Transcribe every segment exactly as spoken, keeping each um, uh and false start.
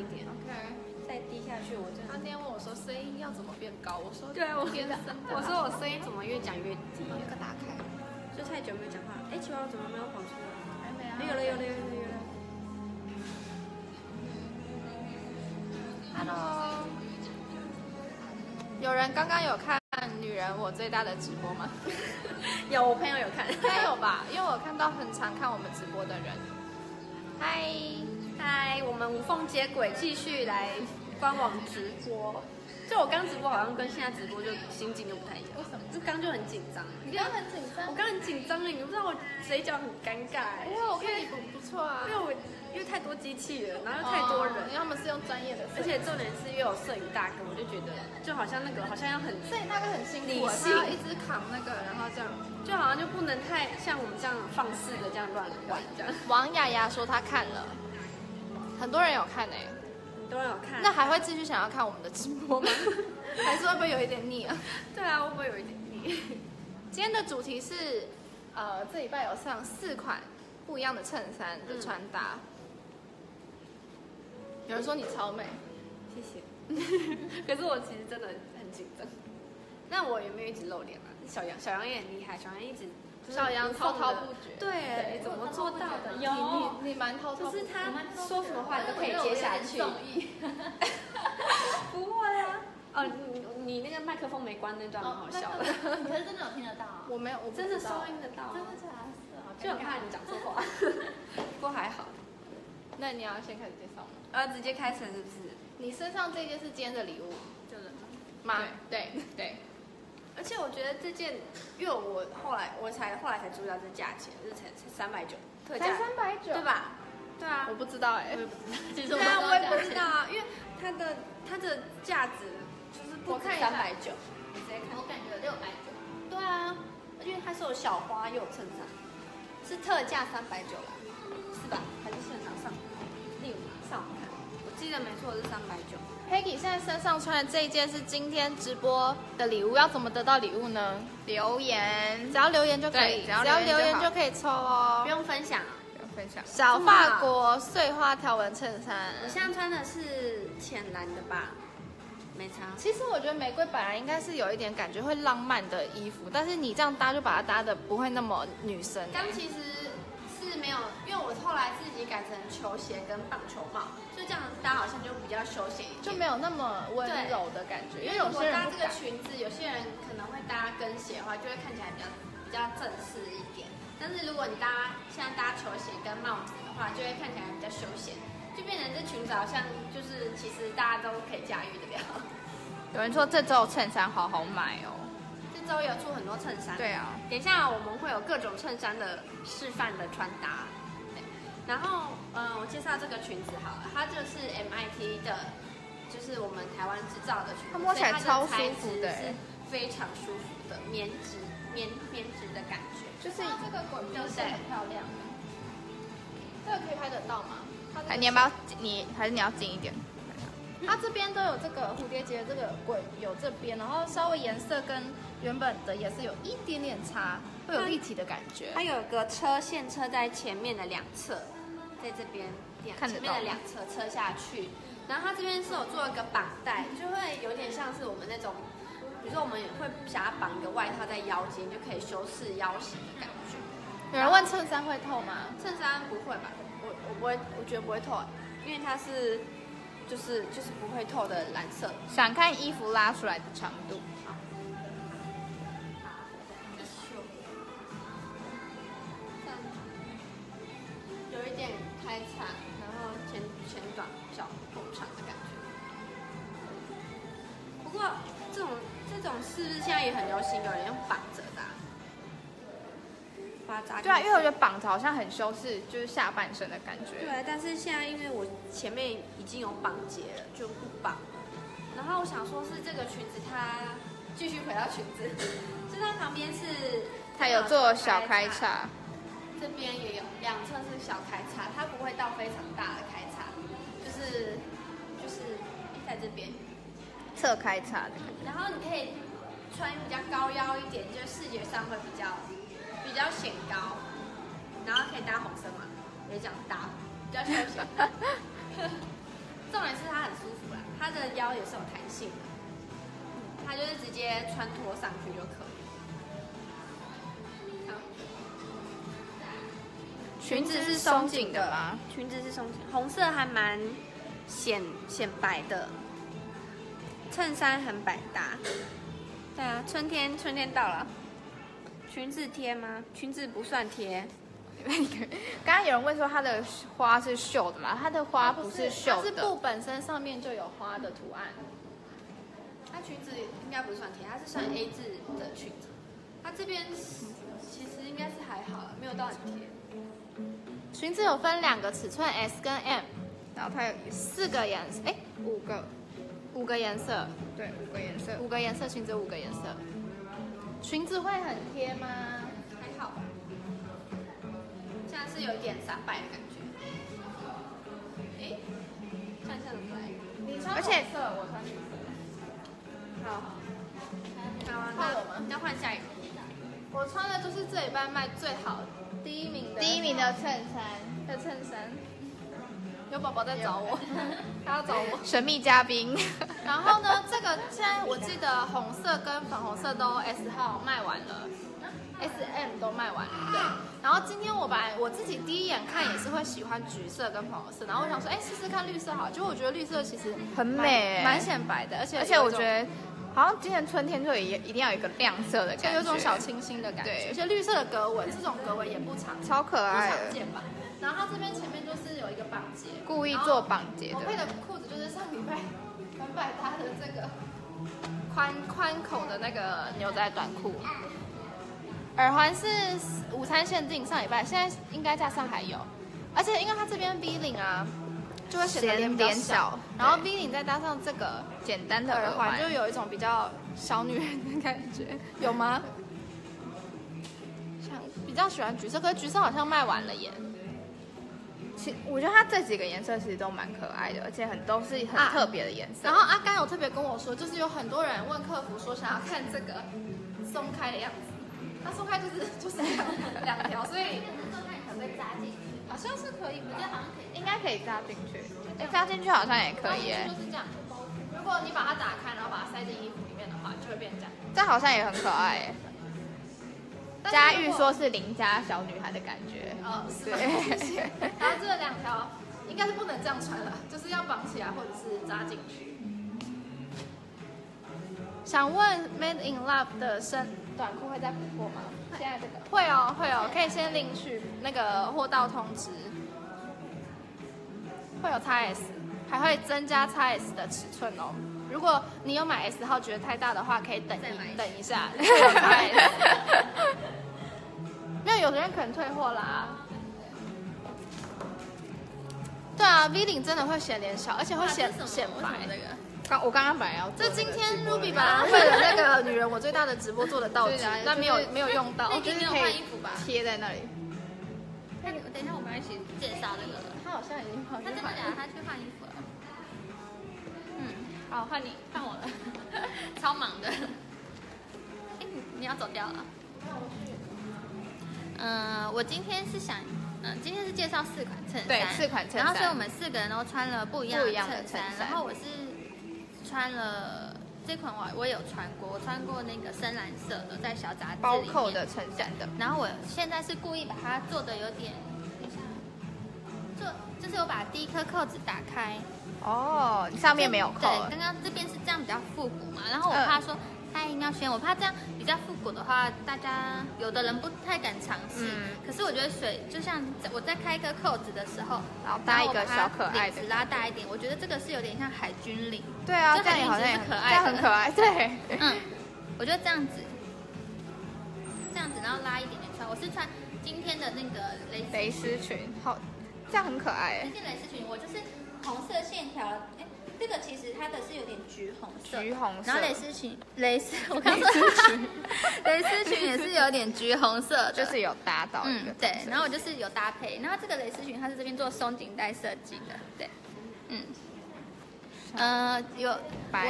一点 ，OK， 再低下去我真的。他今天问我说声音要怎么变高，我说对，我变声，我说我声音怎么越讲越低？那个打开，就太久没有讲话了。哎，奇怪，我怎么没有跑出来？还没啊？有了，有了，有了，有了。Hello， 有人刚刚有看女人我最大的直播吗？有，我朋友有看，应该有吧，因为我看到很常看我们直播的人。 嗨嗨， Hi, 我们无缝接轨，继续来官网直播。就我刚直播好像跟现在直播就心境就不太一样。为什么？就刚就很紧张。你刚很紧张？我刚很紧张了，你不知道我嘴角很尴尬。因为我看你不错啊。因为我因为太多机器了，然后又太多人，因为他们是用专业的，而且重点是因为有摄影大哥，我就觉得就好像那个好像要很摄影大哥很辛苦，他要一直扛那个，然后这样。 就好像就不能太像我们这样放肆的这样乱玩这样。王雅雅说她看了，很多人有看哎、欸，很多人有看。那还会继续想要看我们的直播吗？还是会不会有一点腻啊？对啊，会不会有一点腻？今天的主题是，呃，这礼拜有上四款不一样的衬衫的穿搭。嗯、有人说你超美，谢谢。可是我其实真的很紧张。那我有没有一直露脸啊？ 小杨，小杨也很厉害。小杨一直小杨滔滔不绝，对，你怎么做到的？有你蛮滔滔，就是他说什么话你都可以接下去。不会啊，哦，你那个麦克风没关那段蛮好笑的。可是真的有听得到？我没有，我真的收音得到。真的假的？就很怕你讲错话，不过还好。那你要先开始介绍吗？呃，直接开始是不是？你身上这件是今天的礼物，就是吗？对对。 而且我觉得这件，因为我后来我才后来才注意到这价钱，就是才三百九，特价三百九，对吧？对啊，我不知道哎、欸，我也不知道，其实我我也不知道啊，因为它的它的价值就是不止三百九，你直接看，我感觉六百九，对啊，因为它是有小花又有衬衫，是特价三百九啦，是吧？还是现场上？另上我看，我记得没错是三百九。 Peggy 现在身上穿的这一件是今天直播的礼物，要怎么得到礼物呢？留言，只要留言就可以，只要留言就可以抽哦，不用分享，不用分享。小法国碎花条纹衬衫，我现在穿的是浅蓝的吧，没差。其实我觉得玫瑰本来应该是有一点感觉会浪漫的衣服，但是你这样搭就把它搭的不会那么女生。刚其实是没有，因为我后来自己改成球鞋跟棒球帽。 就这样搭好像就比较休闲一点，就没有那么温柔的感觉。因为有些搭这个裙子，有些人可能会搭跟鞋的话，就会看起来比较比较正式一点。但是如果你搭现在搭球鞋跟帽子的话，就会看起来比较休闲，就变成这裙子好像就是其实大家都可以驾驭得了。有人说这周衬衫好好买哦，这周有出很多衬衫。对啊，等一下我们会有各种衬衫的示范的穿搭。 然后，嗯，我介绍这个裙子好了，它就是 M I T 的，就是我们台湾制造的裙子，它摸起来超舒服的，是非常舒服的棉质棉棉质的感觉，就是这个滚珠是很漂亮的。这个可以拍得到吗？还你要不要？你还是你要近一点。它这边都有这个蝴蝶结，这个滚有这边，然后稍微颜色跟原本的也是有一点点差，会有立体的感觉。它有个车线车在前面的两侧。 在这边，前面的两侧车下去，然后它这边是有做一个绑带，就会有点像是我们那种，比如说我们也会想要绑一个外套在腰间，就可以修饰腰型的感觉。有人问衬衫会透吗？衬衫不会吧？我我不会，我觉得不会透，因为它是就是就是不会透的蓝色。想看衣服拉出来的长度。 开长，然后前前短，脚后长的感觉。不过这种这种是不是现在也很流行？有人用绑着的、啊，把扎。对啊，因为我觉得绑着好像很修饰，就是下半身的感觉。对，但是现在因为我前面已经有绑结了，就不绑了。然后我想说是这个裙子它，它继续回到裙子，就它旁边是它有做小开叉。 这边也有，两侧是小开叉，它不会到非常大的开叉，就是就是在这边侧开叉的。然后你可以穿比较高腰一点，就视觉上会比较比较显高，然后可以搭红色嘛，也这样搭比较休闲。重点是它的腰也是有弹性的，嗯、它就是直接穿脱上去就可以。好，裙子是松紧的吧？裙子是松紧，红色还蛮显显白的，衬衫很百搭。对啊，春天春天到了。 裙子贴吗？裙子不算贴。刚刚有人问说它的花是绣的吗？它的花不是绣的，它是布本身上面就有花的图案。它裙子应该不算贴，它是算 A 字的裙子。它这边其实应该是还好，没有到很贴。裙子有分两个尺寸 S 跟 M， 然后它有四个颜色，哎，五个，五个颜色，对，五个颜色，五个颜色裙子五个颜色。 裙子会很贴吗？还好吧，现在是有点散摆的感觉。哎，看一下怎么来。你穿红色，我穿橘色。好，好啊，换我吗？要换下一个。我穿的就是这礼拜卖最好第一名的第一名的衬衫的衬衫。有宝宝在找我，他要找我神秘嘉宾。然后呢，这个现在我记得红色跟粉红色都 S 号卖完了 ，S M 都卖完了。对。然后今天我本来我自己第一眼看也是会喜欢橘色跟粉红色，然后我想说，哎，试试看绿色好，就我觉得绿色其实很美，蛮显白的，而且而且我觉得好像今年春天就也一定要有一个亮色的感觉，有种小清新的感觉。而且绿色的格纹，这种格纹也不常，超可爱，不常见吧？然后它这边前面就是有一个绑结，故意做绑结的。我配的裤子就是上礼拜。 很百搭的这个宽宽口的那个牛仔短裤，耳环是午餐限定，上礼拜现在应该在上海有，而且因为它这边 V 领啊，就会显得脸比较小，然后 V 领再搭上这个简单的耳环，就有一种比较小女人的感觉，有吗？像比较喜欢橘色，可是橘色好像卖完了耶。 其我觉得它这几个颜色其实都蛮可爱的，而且很都是很特别的颜色。啊、然后阿甘有特别跟我说，就是有很多人问客服说想要看这个松开的样子，它松开就是就是两条，所以松开可不可以扎进去？好像是可以，我觉得好像可以，应该可以扎进去。哎，扎进去好像也可以。就是这样，如果你把它打开，然后把它塞进衣服里面的话，就会变这样。这好像也很可爱。 佳玉说是邻家小女孩的感觉，哦，是对。然后这两条应该是不能这样穿了，就是要绑起来或者是扎进去。想问 Made in Love 的身短裤会再补货吗？现在这个会哦，会哦，可以先领取那个货到通知。会有 X S， 还会增加 X S 的尺寸哦。 如果你有买 S 号觉得太大的话，可以等一等一下。没有，有的人可能退货啦。对啊 ，V 领真的会显脸小，而且会显显白。刚我刚刚本来要这今天 Ruby 吧，为了那个女人我最大的直播做的道具，但没有没有用到。我觉得换衣服吧，贴在那里。那等一下我们一起介绍那个了。他好像已经跑去换衣服了，他去换衣服了。 好，换你，换我了，超忙的。哎、欸，你要走掉了？嗯、呃，我今天是想，嗯、呃，今天是介绍四款衬衫，对，四款衬衫。然后所以我们四个人都穿了不一样的衬衫。然后我是穿了这款我我有穿过，我穿过那个深蓝色的，在小杂志里面包扣的衬衫的。然后我现在是故意把它做的有点，等一下，做就是我把第一颗扣子打开。 哦， oh, 上面没有扣。对，刚刚这边是这样比较复古嘛，然后我怕说太妙轩，我怕这样比较复古的话，大家有的人不太敢尝试。嗯、可是我觉得水就像我在开一个扣子的时候，然后搭一个小可爱的，领子拉大一点，我觉得这个是有点像海军领。对啊，这样好像很可爱，这很可爱。对，嗯，我觉得这样子，这样子，然后拉一点点穿。我是穿今天的那个蕾丝蕾丝裙，好，这样很可爱。今天蕾丝裙，我就是。 红色线条，哎，这个其实它的是有点橘红色，橘红色。然后蕾丝裙，蕾丝，我刚说蕾丝裙也是有点橘红色的，就是有搭到一个。嗯，对。然后我就是有搭配，然后这个蕾丝裙它是这边做松紧带设计的，对，嗯，呃，有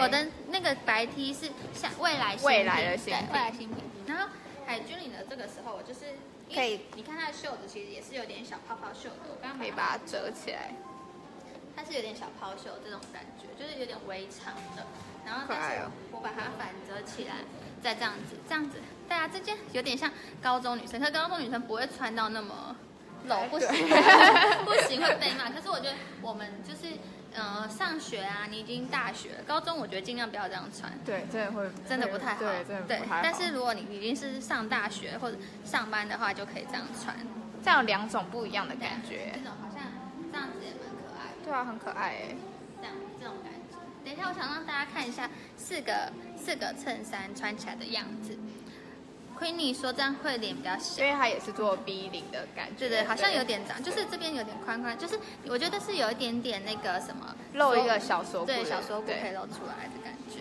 我的那个白 T 是像未来新品，未来的新品，未来新品。然后海军领的这个时候，我就是可以，你看它的袖子其实也是有点小泡泡袖的，我刚刚可以把它折起来。它是有点小泡袖这种感觉，就是有点微长的。然后，但是我把它反折起来，再这样子，这样子，大家这件有点像高中女生，可是高中女生不会穿到那么露，不行，不行会被骂。可是我觉得我们就是。呃，上学啊，你已经大学了，高中我觉得尽量不要这样穿。对，真的会，真的不太好。对，真的不太好。但是如果你已经是上大学或者上班的话，就可以这样穿。这样有两种不一样的感觉。这种好像这样子也蛮可爱的。对啊，很可爱哎。这样这种感觉。等一下，我想让大家看一下四个四个衬衫穿起来的样子。Queenie 说这样会脸比较小，因为它也是做 V 领的感觉，对对，好像有点长，就是这边有点宽宽，就是我觉得是有一点点那个什么露一个小锁骨，对，小锁骨可以露出来的感觉，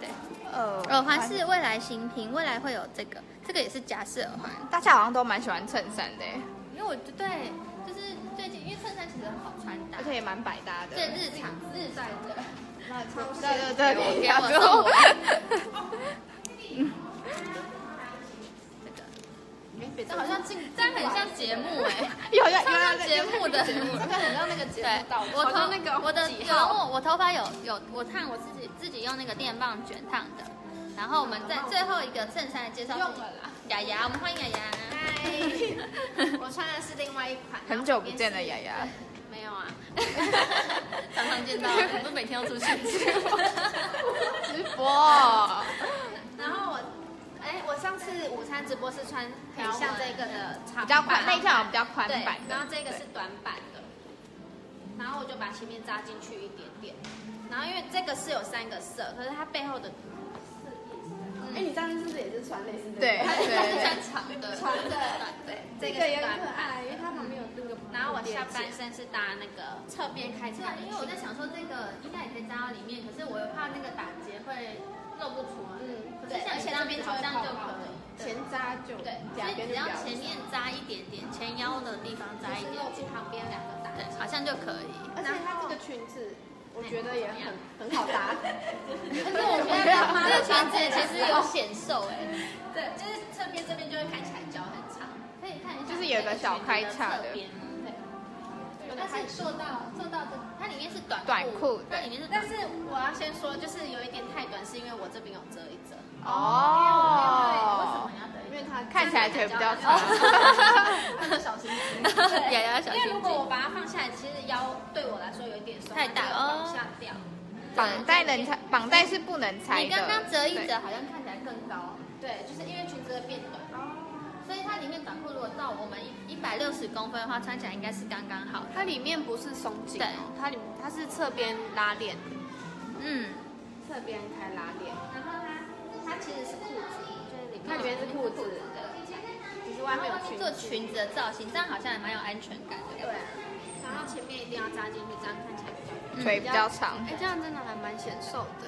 对。呃，耳环是未来新品，未来会有这个，这个也是夹式耳环，大家好像都蛮喜欢衬衫的，因为我对，就是最近因为衬衫其实很好穿搭，而且也蛮百搭的，对，日常日晒的，对对对，给我。这好像进，这样很像节目哎，有有有节目的，这个很像那个节目导播。我头那个我的有我头发有有我烫我自己自己用那个电棒卷烫的。然后我们在最后一个衬衫的介绍用了啦，雅雅，我们欢迎雅雅。嗨，我穿的是另外一款。很久不见的雅雅。没有啊，常常见到，我都每天要出去直播。然后我。哎，我上次午餐直播是穿很像这个的长版，比较宽，那一条比较宽版，然后这个是短版的，然后我就把前面扎进去一点点，然后因为这个是有三个色，可是它背后的，哎，你上次是不是也是穿类似的？对，它是穿长的，长的，对，这个也很可爱，因为它旁边有这个，然后我下半身是搭那个侧边开叉，因为我在想说这个应该也可以扎到里面，可是我又怕那个打结会露不出来，嗯。而且那边好像就可以前扎就对，所以只要前面扎一点点，前腰的地方扎一点，露出旁边两个打，对，好像就可以。而且它这个裙子，我觉得也很很好搭。可是我觉得这个裙子其实有显瘦哎，对，就是侧边这边就会看起来脚很长，可以看一下，就是有个小开叉的。但是做到做到这，它里面是短短裤，它里面是。但是我要先说，就是有一点太短，是因为我这边有折一折。哦。因为它看起来腿比较长。小心点。对，要小心。因为如果我把它放下来，其实腰对我来说有一点松，太大了，往下掉。绑带能拆，绑带是不能拆的。你刚刚折一折，好像看起来更高。对，就是因为裙子会变短。所以它里面短裤如果照我们一百六十公分的话，穿起来应该是刚刚好。它里面不是松紧，它里它是侧边拉链，嗯，侧边开拉链。然后它它其实是裤子，就是里面它里面是裤子的，只是外面有裙子。做裙子的造型，这样好像也蛮有安全感的。对。然后前面一定要扎进去，这样看起来比较腿比较长。哎，这样真的还蛮显瘦的。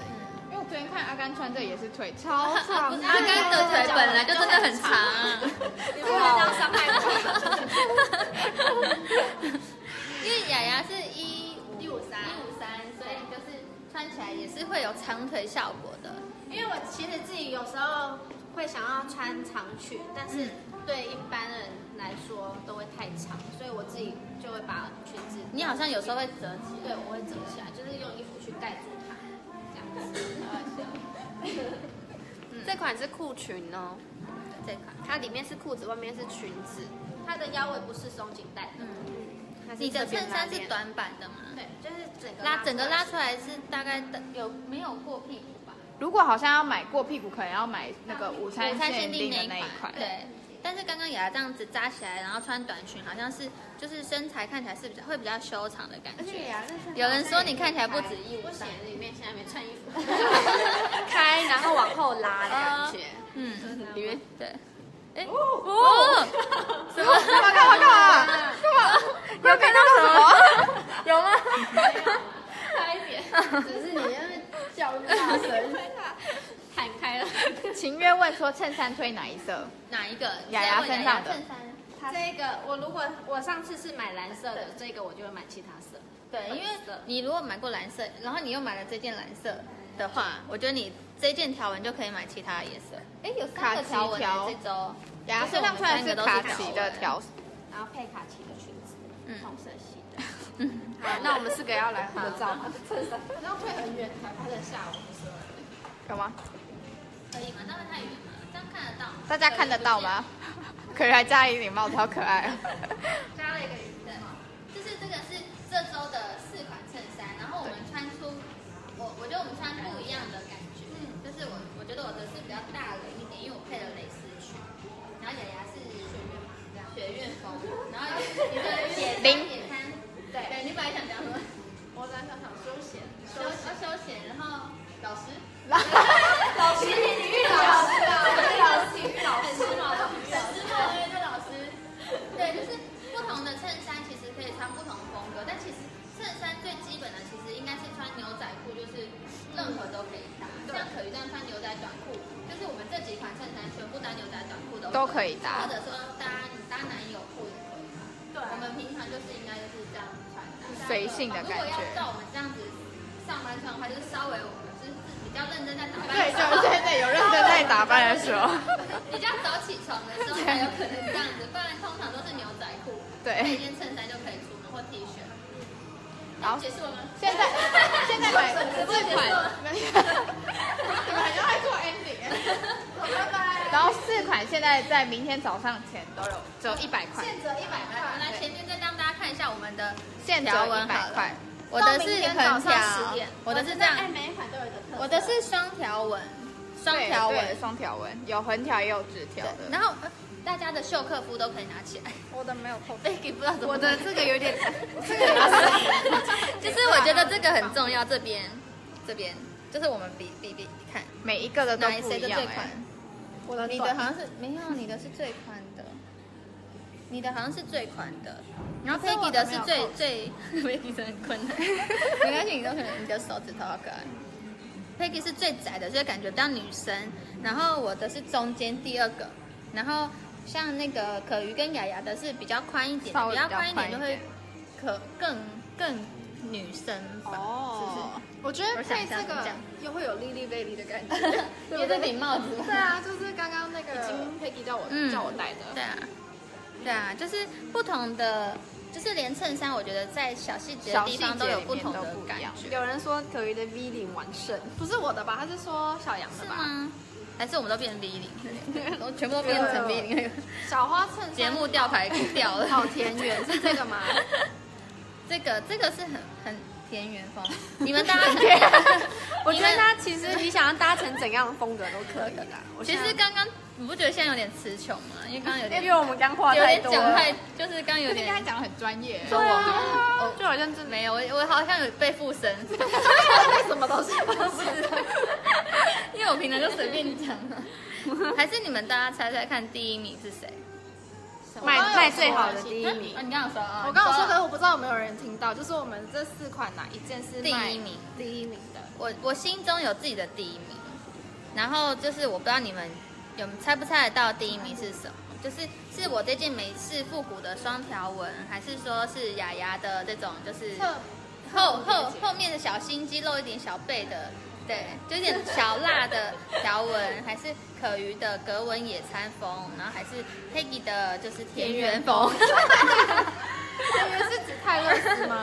因为我昨天看阿甘穿这也是腿超长，阿甘的腿本来就真的很长，你不要这样伤害我。因为雅雅是一一五三，一五三，所以就是穿起来也是会有长腿效果的。因为我其实自己有时候会想要穿长裙，但是对一般人来说都会太长，所以我自己就会把裙子。你好像有时候会折起来，对，我会折起来，就是用衣服去盖住它。这款是裤裙哦，这款它里面是裤子，外面是裙子，它的腰围不是松紧带的。嗯，你的衬衫是短版的吗？对，就是整个拉整个拉出来是大概有没有过屁股吧？如果好像要买过屁股，可能要买那个午餐限定的那一款。对，但是刚刚雅雅这样子扎起来，然后穿短裙，好像是就是身材看起来是比较会比较修长的感觉。有人说你看起来不止一，我显得里面现在没穿衣服，开然后往后拉的感觉。嗯，里面对。哎哦，什么？干嘛干嘛干嘛干嘛？有看到什么？有吗？差一点，只是你那边叫大声。喊开了。秦月问说：“衬衫推哪一色？哪一个？雅雅身上的衬衫，这个我如果我上次是买蓝色的，这个我就会买其他色。对，因为你如果买过蓝色，然后你又买了这件蓝色的话，我觉得你这件条纹就可以买其他的颜色。哎，有三个条纹这周，雅雅身上穿的是卡其的条，然后配卡其的裙子，红色系的。嗯，好，那我们四个要来合照吗？衬衫，然后会很远才拍得下我们所有人。有吗？可以吗？那太远了，这样看得到吗？大家看得到吗？可是还加一顶帽子，好可爱啊！加了一个云灯，就是这个是这周的四款衬衫，然后我们穿出我我觉得我们穿不一样的感觉，嗯，就是我我觉得我的是比较大了一点，因为我配了蕾丝裙，然后雅雅是学院嘛，这样学院风，然后你的野零。 对，对你本来想讲什么？我本来想讲休闲，休要休闲，然后老师，老老师，体育老师啊，对，老师，体育老师嘛，体育老师，对，对，老师，对，就是不同的衬衫其实可以穿不同风格，但其实衬衫最基本的其实应该是穿牛仔裤，就是任何都可以搭，像可瑜这样穿牛仔短裤，就是我们这几款衬衫全部搭牛仔短裤的都可以搭，或者说搭你搭男友裤也可以搭。对，我们平常就是应该就是这样。 随性的感觉。如果要照我们这样子上班穿的话，就是稍微我们是比较认真在打扮。对，就真的有认真在打扮的时候。比较早起床的时候才有可能这样子，不然通常都是牛仔裤，对，一件衬衫就可以出门或 T 恤。好，结束了吗？现在现在买这款，你们好像爱做 ending。好，拜拜。然后四款现在在明天早上前都有，只有一百块。现折一百块。来，前面再让大家看一下我们的。 线条纹好了，我的是横条，我的是这样，我的是双条纹，双条纹，双条纹，有横条也有直条的。然后大家的袖克夫都可以拿起来，我的没有扣 ，Peggy 不知道怎么，我的这个有点，这个就是我觉得这个很重要，这边，这边就是我们比比比看，每一个的都不一样哎。我的你的好像是没有，你的是最宽的。 你的好像是最宽的，然后 Peggy 的是最最 ，Peggy 真的很困难，没关系，你都可能你的手指头好可爱。Peggy 是最窄的，所以感觉到女生。然后我的是中间第二个，然后像那个可瑜跟雅雅的是比较宽一点，比较宽一点就会可更更女生吧。哦，我觉得配这个又会有 Lily Baby 的感觉，有这顶帽子。对啊，就是刚刚那个 Peggy 叫我叫我戴的。对啊。 对啊，就是不同的，就是连衬衫，我觉得在小细节的地方都有不同的感觉。有人说可瑜的 V 领完胜，不是我的吧？他是说小杨的吧？是吗？还是我们都变成 V 领？都全部都变成 V 领。小花衬衫节目吊牌掉了，好田园是这个吗？这个这个是很很田园风，你们大家，我觉得他其实你想要搭成怎样的风格都可以的。其实刚刚。 你不觉得现在有点词穷吗？因为刚刚有点，因为我们刚话太多，有点讲太，就是刚有点，刚才讲的很专业。对啊，就好像真没有，我我好像有被附身，什么东西我都不知道，因为我平常就随便讲了。还是你们大家猜猜看，第一名是谁？卖卖最好的第一名。啊，你刚刚说啊，我刚刚说，可是我不知道有没有人听到，就是我们这四款哪一件是第一名？第一名的，我我心中有自己的第一名，然后就是我不知道你们。 有猜不猜得到第一名是什么？就是是我这件美式复古的双条纹，还是说是雅雅的这种，就是后后后面的小心机露一点小背的，对，就有点小辣的条纹，还是可瑜的格纹野餐风，然后还是 Peggy 的就是田园风。田园是指泰勒斯吗？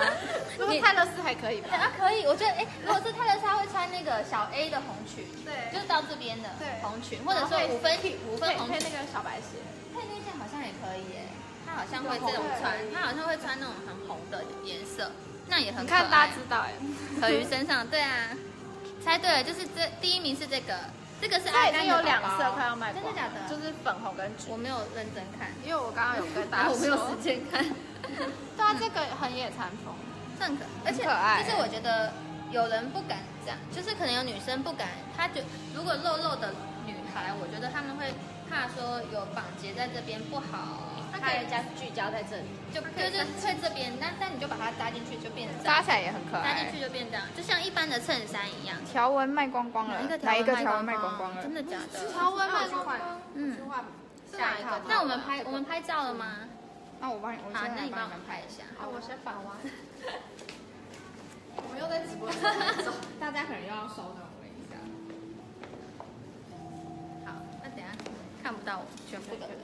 如果泰勒斯还可以吧？啊，可以，我觉得哎，如果是泰勒斯，他会穿那个小 A 的红裙，对，就是到这边的红裙，或者说五分五分红配那个小白鞋，配那件好像也可以耶，他好像会这种穿，他好像会穿那种很红的颜色，那也很可爱。你看大家知道哎，可瑜身上对啊，猜对了，就是这第一名是这个。 这个是阿甘有两色，快要卖光，真的假的？就是粉红跟橘。我没有认真看，因为我刚刚有跟大家说，我没有时间看。对啊，这个很野餐风，这样子，而且就是我觉得有人不敢讲，就是可能有女生不敢，她觉如果肉肉的女孩，我觉得她们会怕说有绑结在这边不好，她可以加聚焦在这里，就就是在这边，那但你就把它搭进去就变成搭起来也很可爱，搭进去就变这样，就像一般的衬衫一样。 条纹卖光光了，哪一个条纹卖光光了？真的假的？条纹卖光光，嗯，下一个。那我们拍我们拍照了吗？那我帮你，好，那你帮我们拍一下。好，我先反弯。我们又在直播间拍照，大家可能又要稍等我一下。好，那等下看不到全部的人。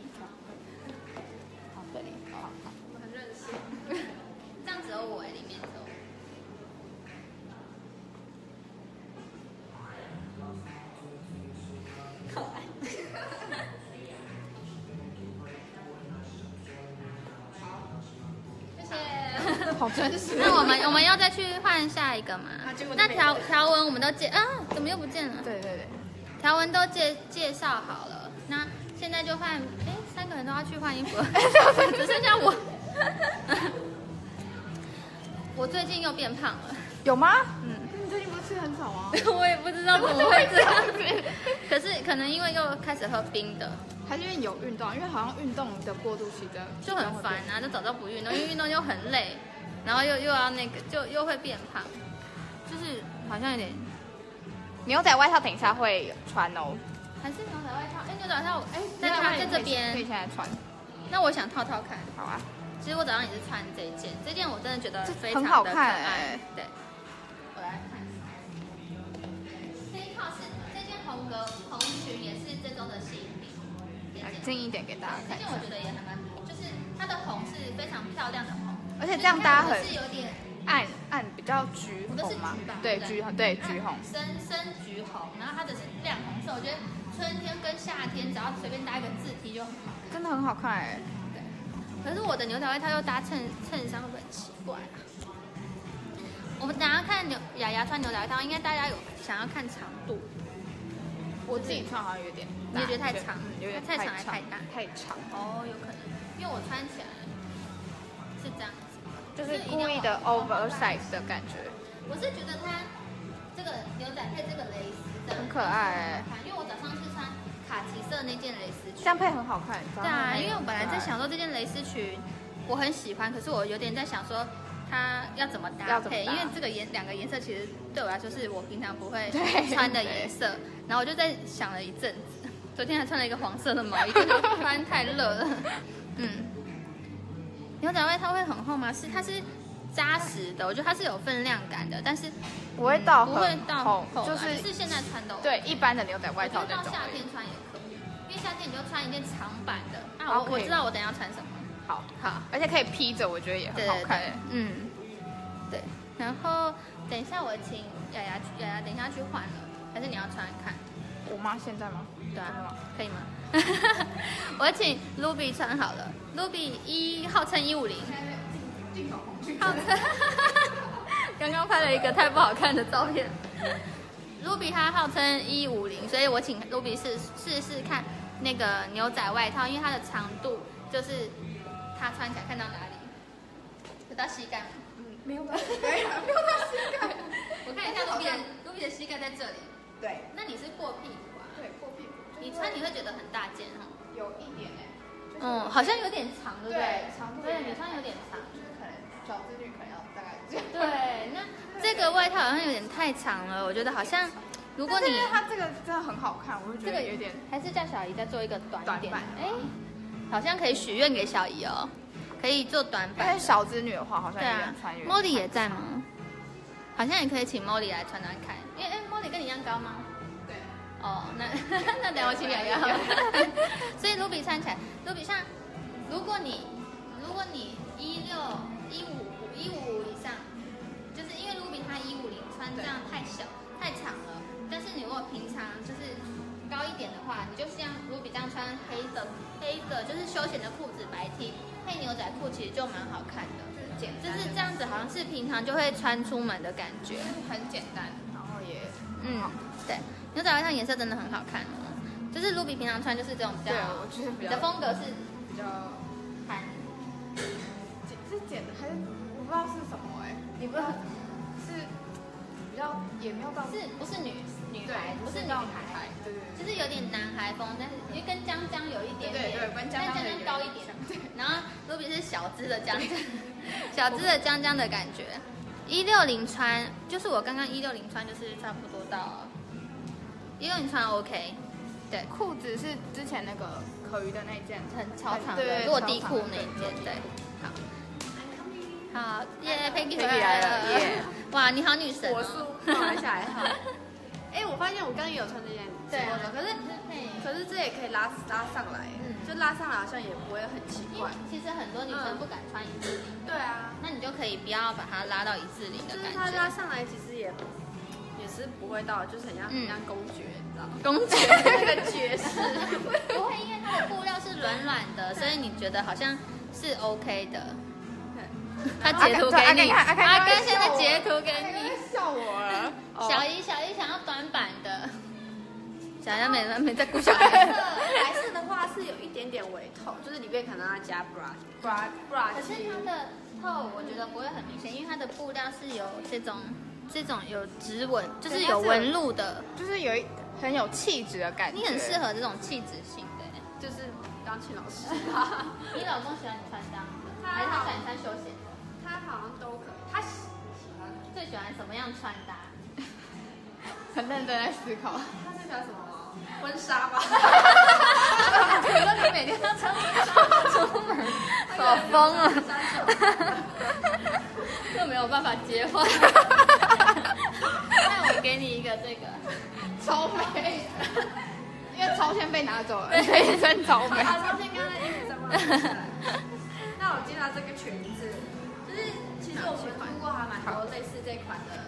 好，这里，好好，我们很认识。这样子有我里面有。好真实。那我们我们要再去换下一个嘛？啊、那条条纹我们都介啊，怎么又不见了？对对对，条纹都介介绍好了，那现在就换。哎，三个人都要去换衣服了，只剩下我。我最近又变胖了，有吗？嗯。你最近不是吃很少吗？我也不知道怎么会这样子，可是可能因为又开始喝冰的。 还是因为有运动，因为好像运动的过渡期的就很烦啊，就早早不运动，因为运动又很累，然后又又要那个，就又会变胖，就是好像有点。牛仔外套等一下会穿哦。还是牛仔外套？哎，牛仔外套，哎，在它在这边可以现在穿。那我想套套看。好啊。其实我早上也是穿这件，这件我真的觉得非常的可爱。很好看哎。对。我来看。这一套是这件红格红裙，也是这周的新。 近一点给大家看。这件我觉得也还蛮，就是它的红是非常漂亮的红，而且这样搭很是有点暗暗比较橘红嘛，对橘对橘红，深深橘红，然后它的是亮红色，我觉得春天跟夏天只要随便搭一个字体就很好看，真的很好看哎。对，可是我的牛仔外套又搭衬衬衫，会不会很奇怪啊？我们等下看牛雅雅穿牛仔外套，应该大家有想要看长度。 我自己穿好像有点，你觉得太长，有点太长还太大，太长哦，有可能，因为我穿起来是这样子，就是故意的 oversize 的感觉。我是觉得它这个牛仔配这个蕾丝很可爱，因为我早上是穿卡其色那件蕾丝裙，这样配很好看。对啊，因为我本来在想说这件蕾丝裙我很喜欢，可是我有点在想说。 它要怎么搭配？因为这个颜两个颜色其实对我来说是我平常不会穿的颜色。然后我就在想了一阵子，昨天还穿了一个黄色的毛衣，这个穿太热了。嗯，牛仔外套会很厚吗？是，它是扎实的，我觉得它是有分量感的，但是不会到不会到厚，就是是现在穿的对一般的牛仔外套那种。夏天穿也可以，因为夏天你就穿一件长版的。啊，我我知道我等一下穿什么。 好好，而且可以披着，我觉得也很好看。嗯，对。然后等一下我请雅雅去，雅雅等一下去换了，还是你要穿看？我妈现在吗？对啊，可以吗？我请 Ruby 穿好了 ，Ruby 一号称一五零，号称刚刚拍了一个太不好看的照片。Ruby 她号称一五零，所以我请 Ruby 试试试看那个牛仔外套，因为它的长度就是。 他穿起来看到哪里？有到膝盖吗？嗯，没有吧？没有，没有到膝盖。我看一下卢比的卢比的膝盖在这里。对。那你是过屁股啊？对，过屁股。你穿你会觉得很大件哈？有一点哎。嗯，好像有点长，对不对？长度。对，你穿有点长，就是可能小字女可能要大概这样。对，那这个外套好像有点太长了，我觉得好像如果你因为它这个真的很好看，我会觉得有点。还是叫小姨再做一个短一点。哎。 好像可以许愿给小姨哦，可以做短版。但是小资女的话，好像也穿越。Molly 也在吗？好像也可以请 Molly 来穿穿看，因为哎 ，Molly 跟你一样高吗？对。哦，那那等我请雅雅。所以 Ruby 穿起来 ，Ruby 像，如果你如果你一六一五一五以上，就是因为 Ruby 她一五零穿这样太小太长了，但是你如果平常就是。 高一点的话，你就像 Ruby 这样穿黑的黑的，就是休闲的裤子、白 T 配牛仔裤，其实就蛮好看的。就是就是这样子，好像是平常就会穿出门的感觉，很简单，然后也嗯，对，牛仔外套颜色真的很好看哦。就是 Ruby 平常穿就是这种比较，对，我觉得比较你的风格是比较韩，简是简的还是我不知道是什么哎、欸，你不知道是比较也没有到是不是女女孩不是女孩。 就是有点男孩风，但是因为跟江江有一点点，对对，跟江江高一点。然后卢比是小只的江江，小只的江江的感觉。一六零穿，就是我刚刚一六零穿，就是差不多到一六零穿 OK。对，裤子是之前那个可瑜的那件，很超长的落地裤那一件。对，好，好耶 ，Peggy 回来了，耶！哇，你好女神哦！我是马来西亚号。 哎，我发现我刚刚也有穿这件，对，可是可是这也可以拉拉上来，就拉上来好像也不会很奇怪。其实很多女生不敢穿一字领，对啊，那你就可以不要把它拉到一字领的感觉。就是它拉上来其实也也是不会到，就是很像很像公爵，你知道吗？公爵那个爵士，不会，因为它的布料是软软的，所以你觉得好像是 OK 的。对，他截图给你，阿甘，阿甘现在截图给你，笑我了。小姨，小姨想要短版的，小姨没没在顾小姨。白色的话是有一点点微透，就是里面可能要加 bra bra bra。可是它的透我觉得不会很明显，因为它的布料是有这种这种有指纹，就是有纹路的，就是有一很有气质的感觉。你很适合这种气质型的，就是钢琴老师。你老公喜欢你穿这样子，还是他喜欢你穿休闲？ 他好像都可以，他喜欢最喜欢什么样穿搭？很认真在思考。他最喜欢什么？婚纱吧。我觉得你每天都穿婚纱出门，好疯啊！又没有办法结婚。那我给你一个这个，超美，因为超先被拿走了，所以真超美。啊，超先刚才一直在问。那我介绍这个裙子。 其实我们看过还蛮多类似这款的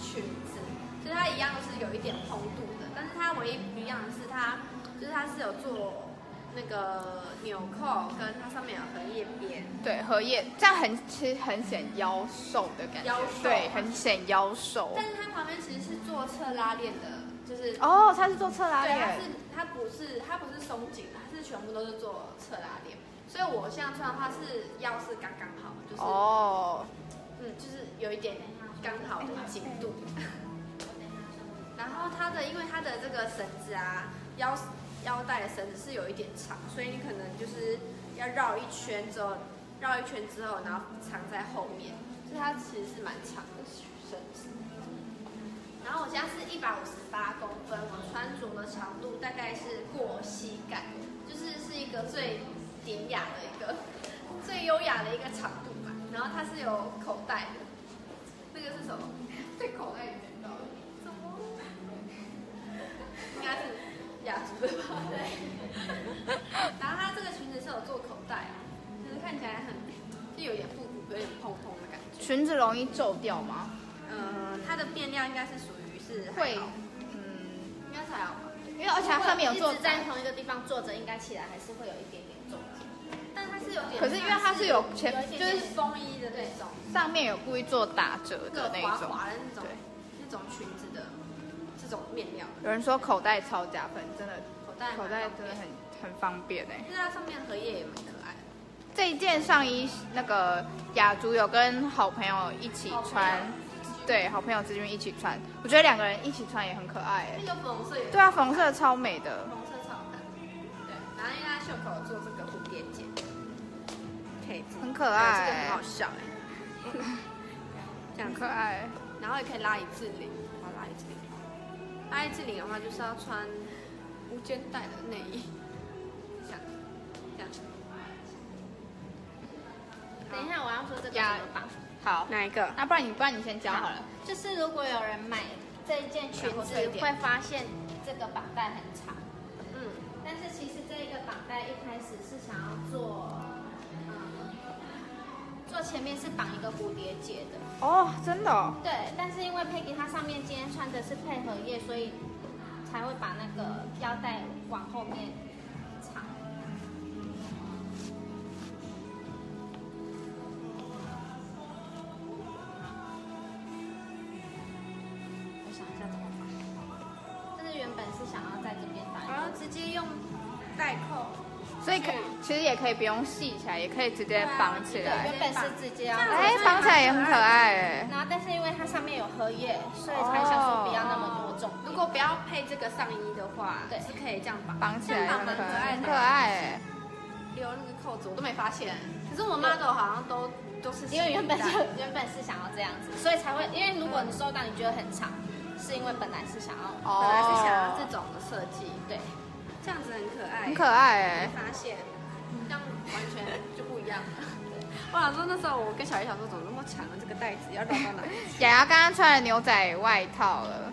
裙子，就是它一样都是有一点蓬度的，但是它唯一不一样的是它，就是它是有做那个纽扣，跟它上面有荷叶边。对，荷叶这样很其实很显腰瘦的感觉。腰瘦。对，很显腰瘦。但是它旁边其实是做侧拉链的，就是哦，它是做侧拉链。对，它是它不是它不是松紧的，它是全部都是做侧拉链。 所以我现在穿的话是腰是刚刚好，就是哦， oh. 嗯，就是有一点刚好的紧度。然后它的，因为它的这个绳子啊，腰腰带的绳子是有一点长，所以你可能就是要绕一圈之后，绕一圈之后，然后藏在后面，所以它其实是蛮长的绳子。然后我现在是一百五十八公分，我穿着的长度大概是过膝盖，就是是一个最。 典雅的一个最优雅的一个长度吧，然后它是有口袋的，那个是什么？在口袋里面的，什么？应该是雅竹的吧？对。然后它这个裙子是有做口袋，就是看起来很就有点复古，有点蓬蓬的感觉。裙子容易皱掉吗？嗯，它的面料应该是属于是会，嗯，应该是还好吧，因为而且它上面有坐在同一个地方坐着，应该起来还是会有一点点。 但它是有点，可是因为它是有前就是风衣的那种，上面有故意做打折的那种，滑滑的那种，那种裙子的这种面料。有人说口袋超加分，真的，口袋口袋真的很很方便哎。就是它上面荷叶也蛮可爱的。这一件上衣那个雅竹有跟好朋友一起穿，对，好朋友之间一起穿，我觉得两个人一起穿也很可爱哎。那个粉红色，对啊，粉红色超美的，粉红色超好看。对，然后因为它袖口做这个蝴蝶结。 很可爱，这个很好笑哎，这样可爱。然后也可以拉一次领，好拉一次领。拉一次领的话，就是要穿无肩带的内衣，这样，这样。等一下，我要说这个怎么绑？好，哪一个？那不然你，不然你先教好了。就是如果有人买这一件裙子，会发现这个绑带很长。嗯，但是其实这一个绑带一开始是想要做。 做前面是绑一个蝴蝶结的哦，真的、哦。对，但是因为 Peggy 她上面今天穿的是配荷叶，所以才会把那个腰带往后面藏。我想一下怎么绑，就是原本是想要在这边绑，然后直接用带扣。 所以可其实也可以不用系起来，也可以直接绑起来。原本是直接要，哎，绑起来也很可爱哎。然后，但是因为它上面有荷叶，所以才想说不要那么多种。如果不要配这个上衣的话，对，是可以这样绑。绑起来很可爱，很可爱哎。留那个扣子我都没发现，可是我妈都好像都都是因为原本就原本是想要这样子，所以才会因为如果你收到你觉得很长，是因为本来是想要本来是想要这种的设计，对。 这样子很可爱，很可爱哎！发现，这样完全就不一样了。我想说那时候我跟小姨想说，怎么那么长的这个带子要绕到哪里？雅雅刚刚穿了牛仔外套了，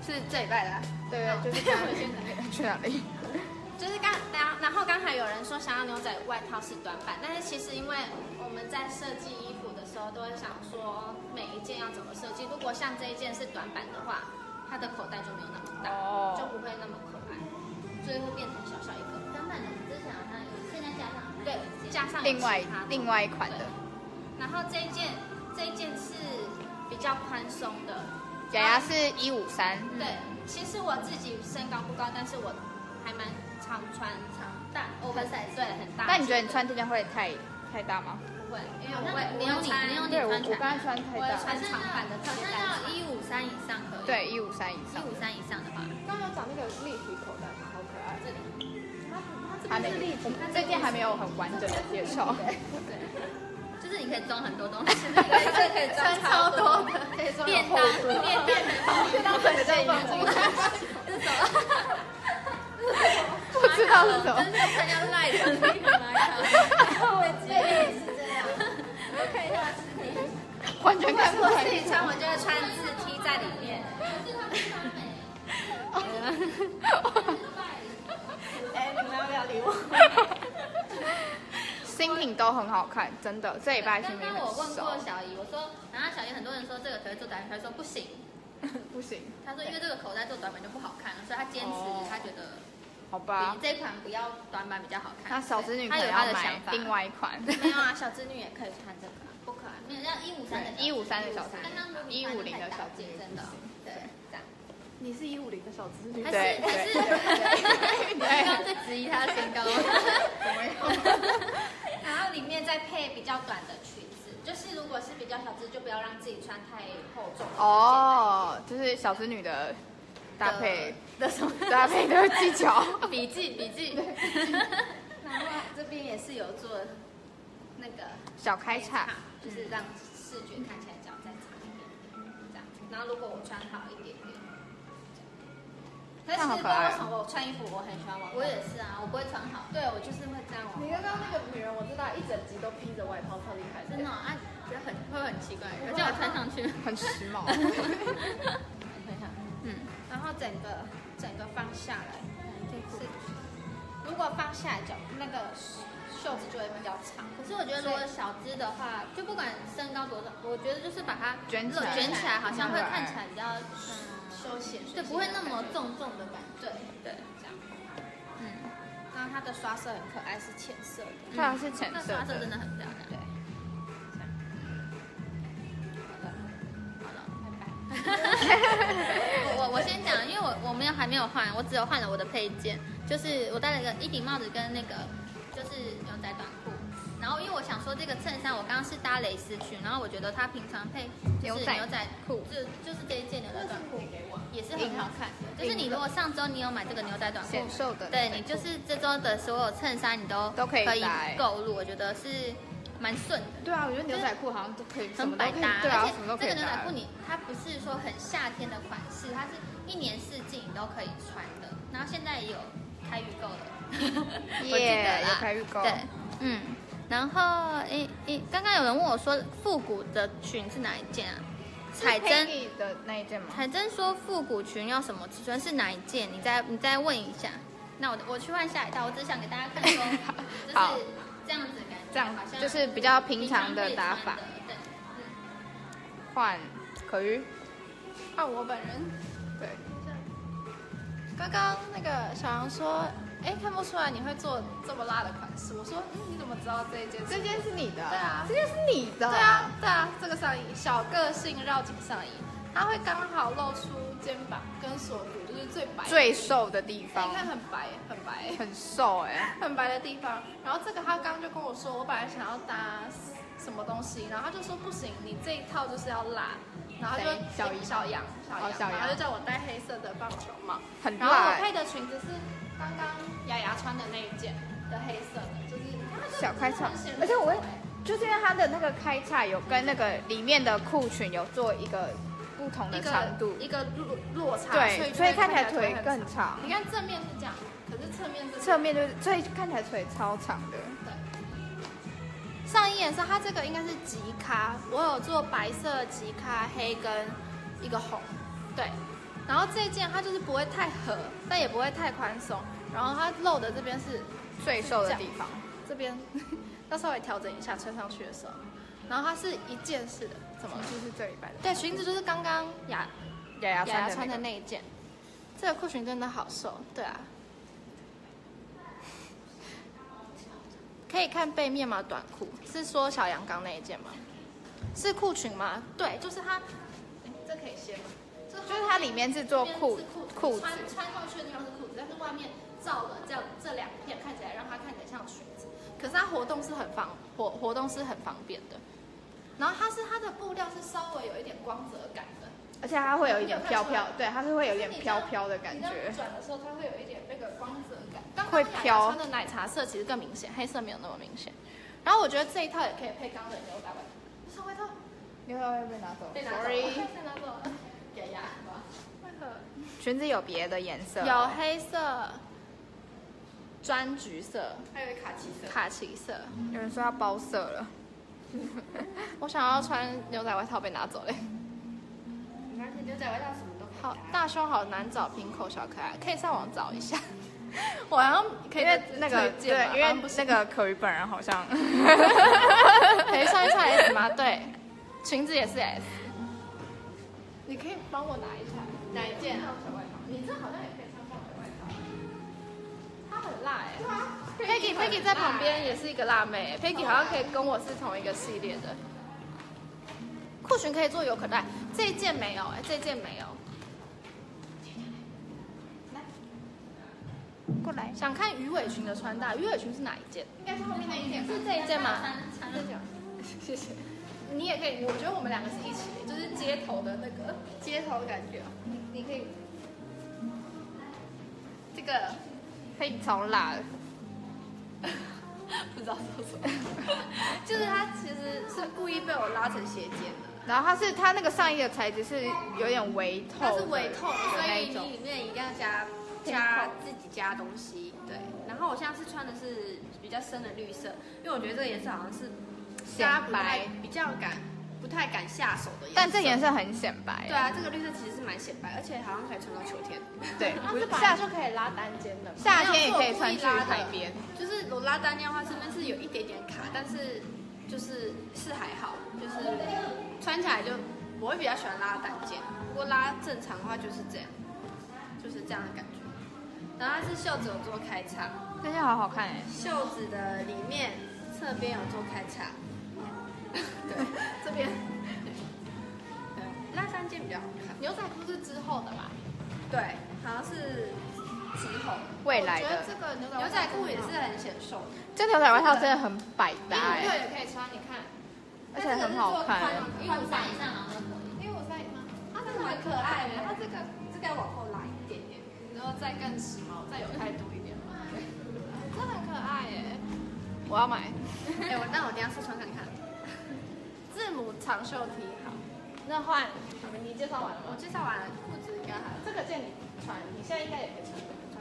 是这礼拜的，对对，就是刚回去哪里？去哪里？就是刚，然然后刚才有人说想要牛仔外套是短版，但是其实因为我们在设计衣服的时候都会想说每一件要怎么设计。如果像这一件是短版的话，它的口袋就没有那么大，就不会那么可爱。 所以会变成小小一个，短版的之前好像有，现在加上对，加上另外另外一款的，然后这一件这一件是比较宽松的，脚丫是一五三。对，其实我自己身高不高，但是我还蛮常穿长大 oversize， 对，很大。那你觉得你穿这件会太太大吗？不会，因为我会没有你没有你穿长，我刚才穿太大，穿长版的特别大，好像要一五三以上可以。对，一五三以上，一五三以上的话。刚刚有讲那个立体口袋吗？好可爱，这里。 还没，这件还没有很完整的介绍。对，就是你可以装很多东西，这个可以装超多的，便当、便当、便当本身放进去，这种不知道是什么，真是参加赖的那个麦卡，我觉得是这样，我看一下视频，完全看不出来。自己穿，我就会穿字T在里面。哎、欸，你们要不要理我？新品都很好看，真的。这礼拜新品很熟。我问过小姨，我说，然后小姨很多人说这个可以做短裙，她说不行，不行。她说因为这个口袋做短版就不好看了，所以她坚持，她、哦、觉得好吧，这款不要短版比较好看。那小织女可能要买另外一款。没有啊，小织女也可以穿这个，不可爱。没有，像一五三的，一五三的小织女，一五零的小织女，真的，对，这样。 你是一五零的小资女，对对对，刚刚在质疑她的身高，然后里面再配比较短的裙子，就是如果是比较小资，就不要让自己穿太厚重。哦，就是小资女的搭配的什么搭配的技巧，笔记笔记。然后这边也是有做那个小开叉，就是让视觉看起来脚再长一点点，这样。然后如果我穿好一点点。 但是，为什么我穿衣服我很喜欢往？我也是啊，我不会穿好。对，我就是会这样往。你刚刚那个女人，我知道一整集都披着外套，超厉害。真的啊，觉得很会很奇怪，而且我穿上去很时髦。等一下，嗯，然后整个整个放下来，是，如果放下来脚那个袖子就会比较长。可是我觉得如果小只的话，就不管身高多少，我觉得就是把它卷起来，卷起来好像会看起来比较。 休闲，对，不会那么重重的感觉，对，这样，嗯，然后它的刷色很可爱，是浅色的，对啊，是浅色，刷色真的很漂亮，对，这样，好了，好了，拜拜。我我先讲，因为我我没有还没有换，我只有换了我的配件，就是我戴了一个一顶帽子跟那个就是牛仔短裤，然后因为我想说这个衬衫我刚刚是搭蕾丝裙，然后我觉得它平常配就是牛仔裤，就就是这一件牛仔短裤。 也是很好看，就是你如果上周你有买这个牛仔短裤，显瘦的，对你就是这周的所有衬衫你都都可以购入，我觉得是蛮顺的。对啊，我觉得牛仔裤好像都可以很百搭，对啊，什么都可以搭。这个牛仔裤你它不是说很夏天的款式，它是一年四季你都可以穿的。然后现在也有开预购了，耶，有开预购，对，嗯。然后诶诶，刚刚有人问我说复古的裙是哪一件啊？ 彩珍的那一件吗？彩珍说复古裙要什么尺寸是哪一件？你再你再问一下。那我我去换下一套，我只想给大家看说，就是这样子感觉，这样好像就是比较平常的打法。对，换可瑜，换我本人。对。刚刚那个小杨说。 哎，看不出来你会做这么辣的款式。我说，嗯，你怎么知道这一件？这件是你的。对啊，这件是你的。对啊，对啊，这个上衣小个性绕颈上衣，它会刚好露出肩膀跟锁骨，就是最白最瘦的地方。你看很白，很白，很瘦哎，很白的地方。然后这个他刚刚就跟我说，我本来想要搭什么东西，然后他就说不行，你这一套就是要辣。 然后就小小羊，小羊，然后就叫我戴黑色的棒球帽，很辣。然后我配的裙子是刚刚雅雅穿的那一件的黑色的，就是小开叉，而且我会，就是因为它的那个开叉有跟那个里面的裤裙有做一个不同的长度，一个落落差，对，所以看起来腿更长。你看正面是这样，可是侧面是侧面就是所以看起来腿超长的。对。 上衣颜色，它这个应该是极咖，我有做白色极咖黑跟一个红，对。然后这一件它就是不会太合，但也不会太宽松。然后它露的这边是最瘦的地方，这边要稍微调整一下穿上去的时候。然后它是一件式的，怎么就是这一半的？对，裙子就是刚刚雅雅雅穿的那一件。这个裤裙真的好瘦，对啊。可以看背面吗？短裤是说小羊刚那一件吗？是裤裙吗？对，就是它。这可以掀吗？就是它里面是做裤裤子，穿穿上去的地方是裤子，但是外面罩了这样这两片，看起来让它看起来像裙子。可是它活动是很方活活动是很方便的。然后它是它的布料是稍微有一点光泽感的，而且它会有一点飘飘，对，它是会有一点飘飘的感觉。转的时候它会有一点那个光泽感。刚刚雅雅穿的奶茶色其实更明显，黑色没有那么明显。然后我觉得这一套也可以配刚的牛仔外套，不是外套，牛仔外套被拿走，被拿走，被拿走了。雅雅，为何？裙子有别的颜色？有黑色、砖橘色，还有卡其色。卡其色，有人说要包色了。我想要穿牛仔外套被拿走嘞。而且牛仔外套什么都好，大胸好难找，平口小可爱，可以上网找一下。我好像可以，因为那个对，因为那个可瑜本人好像，可以上一下 S 吗？对，裙子也是 S。你可以帮我拿一下哪一件？你这好像也可以穿小外套，它很辣哎。Peggy Peggy 在旁边也是一个辣妹 ，Peggy 好像可以跟我是同一个系列的。裤裙可以做有可带，这一件没有哎，这一件没有。来，过来，想看鱼尾裙的穿搭，鱼尾裙是哪一件？应该是后面那一件，是这一件吗？这件，谢谢。你也可以，我觉得我们两个是一起，就是街头的那个街头的感觉。你你可以，这个可以超辣的。不知道说什么，就是他其实是故意被我拉成斜肩的。然后他是他那个上衣的材质是有点微透，它是微透，所以你里面一定要加加自己加东西。对，然后我现在是穿的是比较深的绿色，因为我觉得这个颜色好像是显白，比较敢不太敢下手的颜色。但这颜色很显白。对啊，这个绿色其实是蛮显白，而且好像可以穿到秋天。对，夏天就可以拉单肩的，夏天也可以穿去海边。就是我拉单肩的话，身边是有一点点卡，但是就是是还好，就是穿起来就我会比较喜欢拉单肩，不过拉正常的话就是这样，就是这样的感觉。然后它是袖子有做开叉，这件好好看哎。袖子的里面侧边有做开叉，对，这边对，拉单肩比较好看。牛仔裤是之后的吧？对，好像是。未来的牛仔裤也是很显瘦的，这牛仔外套真的很百搭哎，一五六也可以穿，你看，而且很好看，一五三以上好像可以，一五三以上，它真的很可爱哎，它这个这个要往后拉一点点，然后再更时髦，再有态度一点，真的很可爱哎，我要买，哎我那我等下试穿看看，字母长袖 T 好，那换你介绍完了吗？我介绍完了，裤子应该还这个件你穿，你现在应该也可以穿。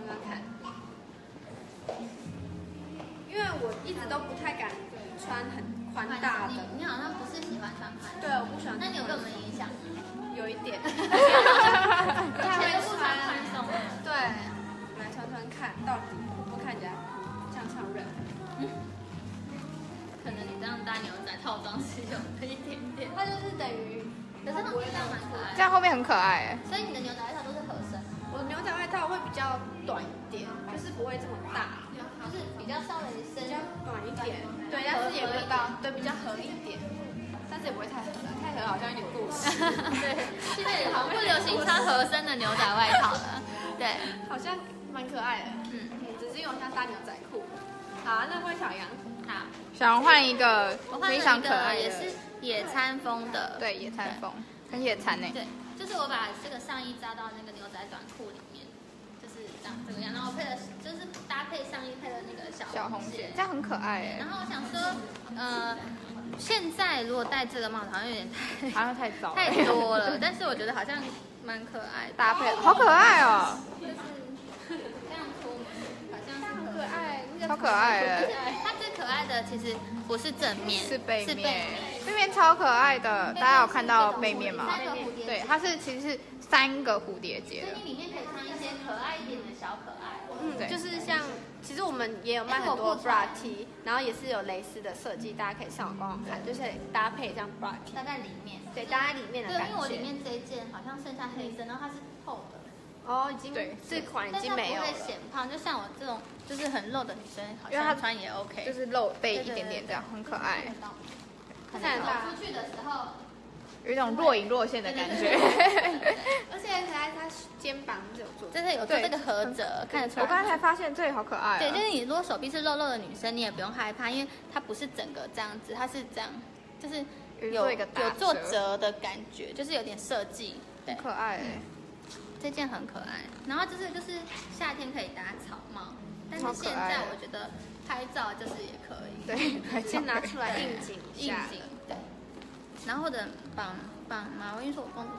看看，因为我一直都不太敢穿很宽大的。你好像不是喜欢穿宽大的。对，我不喜欢。那你有被我们影响？有一点。不太会穿宽松的。对，来穿穿看，到底不看起来像唱 rap？ 可能你这样搭牛仔套装是有一点点。它就是等于，可是它不会这样蛮可爱。这样后面很可爱哎。所以你的牛仔套都是合身。我的牛仔外套会比较短一点，就是不会这么大，就是比较稍微深，比较短一点，对，但是也不到，对，比较合一点，但是也不会太合了，太合好像有点过时。对，现在好不流行穿合身的牛仔外套了，对，好像蛮可爱的，嗯，只是因为我现在搭牛仔裤。好，那换小羊，好，小羊换一个非常可爱的，也是野餐风的，对，野餐风，很野餐呢。对。就是我把这个上衣扎到那个牛仔短裤里面，就是长这个样，然后我配了，就是搭配上衣配了那个小红鞋，这样很可爱哎。然后我想说，呃，现在如果戴这个帽子好像有点太，好像太早太多了，但是我觉得好像蛮可爱，搭配好可爱哦。就是这样子，好像很可爱，超可爱哎。它最可爱的其实不是正面，是背面，背面超可爱的，大家有看到背面吗？对，它是其实是三个蝴蝶结的，所以里面可以穿一些可爱一点的小可爱。嗯，对，就是像其实我们也有卖很多 bra T， 然后也是有蕾丝的设计，大家可以上网官网看，就是搭配这样 bra T。搭在里面，对，搭在里面的感觉。对，因为我里面这一件好像剩下黑色，然后它是透的，哦，已经对这款已经没有了。但是不会显胖，就像我这种就是很露的女生，好像穿也 OK， 就是露背一点点这样，很可爱。看走出去的时候，有一种若隐若现的感觉。而且很可爱，她肩膀是有做，真的有做这个合折，看得出来。我刚才发现这里好可爱。对，就是你如果手臂是露露的女生，你也不用害怕，因为它不是整个这样子，它是这样，就是有有做折的感觉，就是有点设计，很可爱。 这件很可爱，然后就是就是夏天可以打草帽，但是现在我觉得拍照就是也可以，对，先拿出来应景应景，对。然后或者绑绑毛，因为说我公主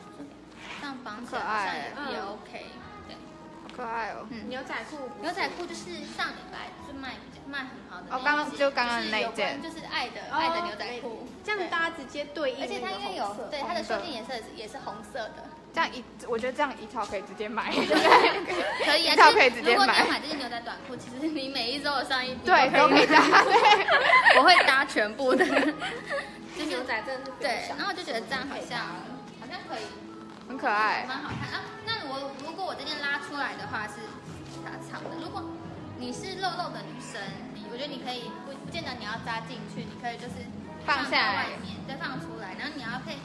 这样绑起来好像也 OK， 对，好可爱哦。嗯，牛仔裤牛仔裤就是上礼拜就卖卖很好的，哦，刚刚就刚刚那一件，就是爱的爱的牛仔裤，这样大家直接对应，而且它因为有对它的胸襟颜色也是红色的。 这样一，我觉得这样一套可以直接买，可以啊，一套可以直接买。如果你买这件牛仔短裤，其实你每一周的上衣对都可以搭，我会搭全部的。就牛仔真的是对，然后我就觉得这样好像好像可以，很可爱，蛮好看啊。那我如果我这件拉出来的话是打草的，如果你是肉肉的女生，我觉得你可以不不见得你要扎进去，你可以就是放下来，再放出来，然后你要配。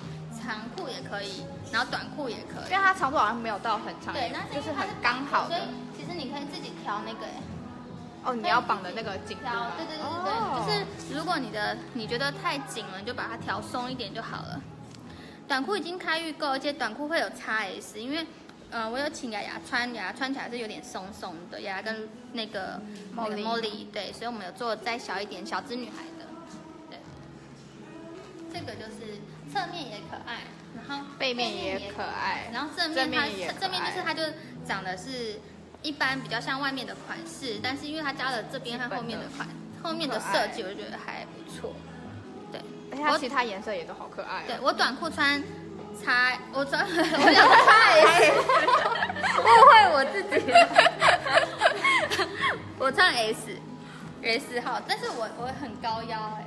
长裤也可以，然后短裤也可以，因为它长度好像没有到很长，对，就是很刚好的。所以其实你可以自己调那个，哦，你要绑的那个紧度。对对对对，就是如果你的你觉得太紧了，你就把它调松一点就好了。短裤已经开预购，而且短裤会有 X S， 因为呃我有请雅雅穿，雅雅穿起来是有点松松的，雅雅跟那个 Molly 对，所以我们有做再小一点小资女孩的，对，这个就是。 侧面也可爱，然后背面也可爱，然后正面它正面就是它就长得是一般比较像外面的款式，但是因为它加了这边和后面的款，后面的设计我觉得还不错。对，而且它其他颜色也都好可爱。对我短裤穿叉，我穿我讲叉S， 误会我自己。我穿 S S 号，但是我我很高腰哎，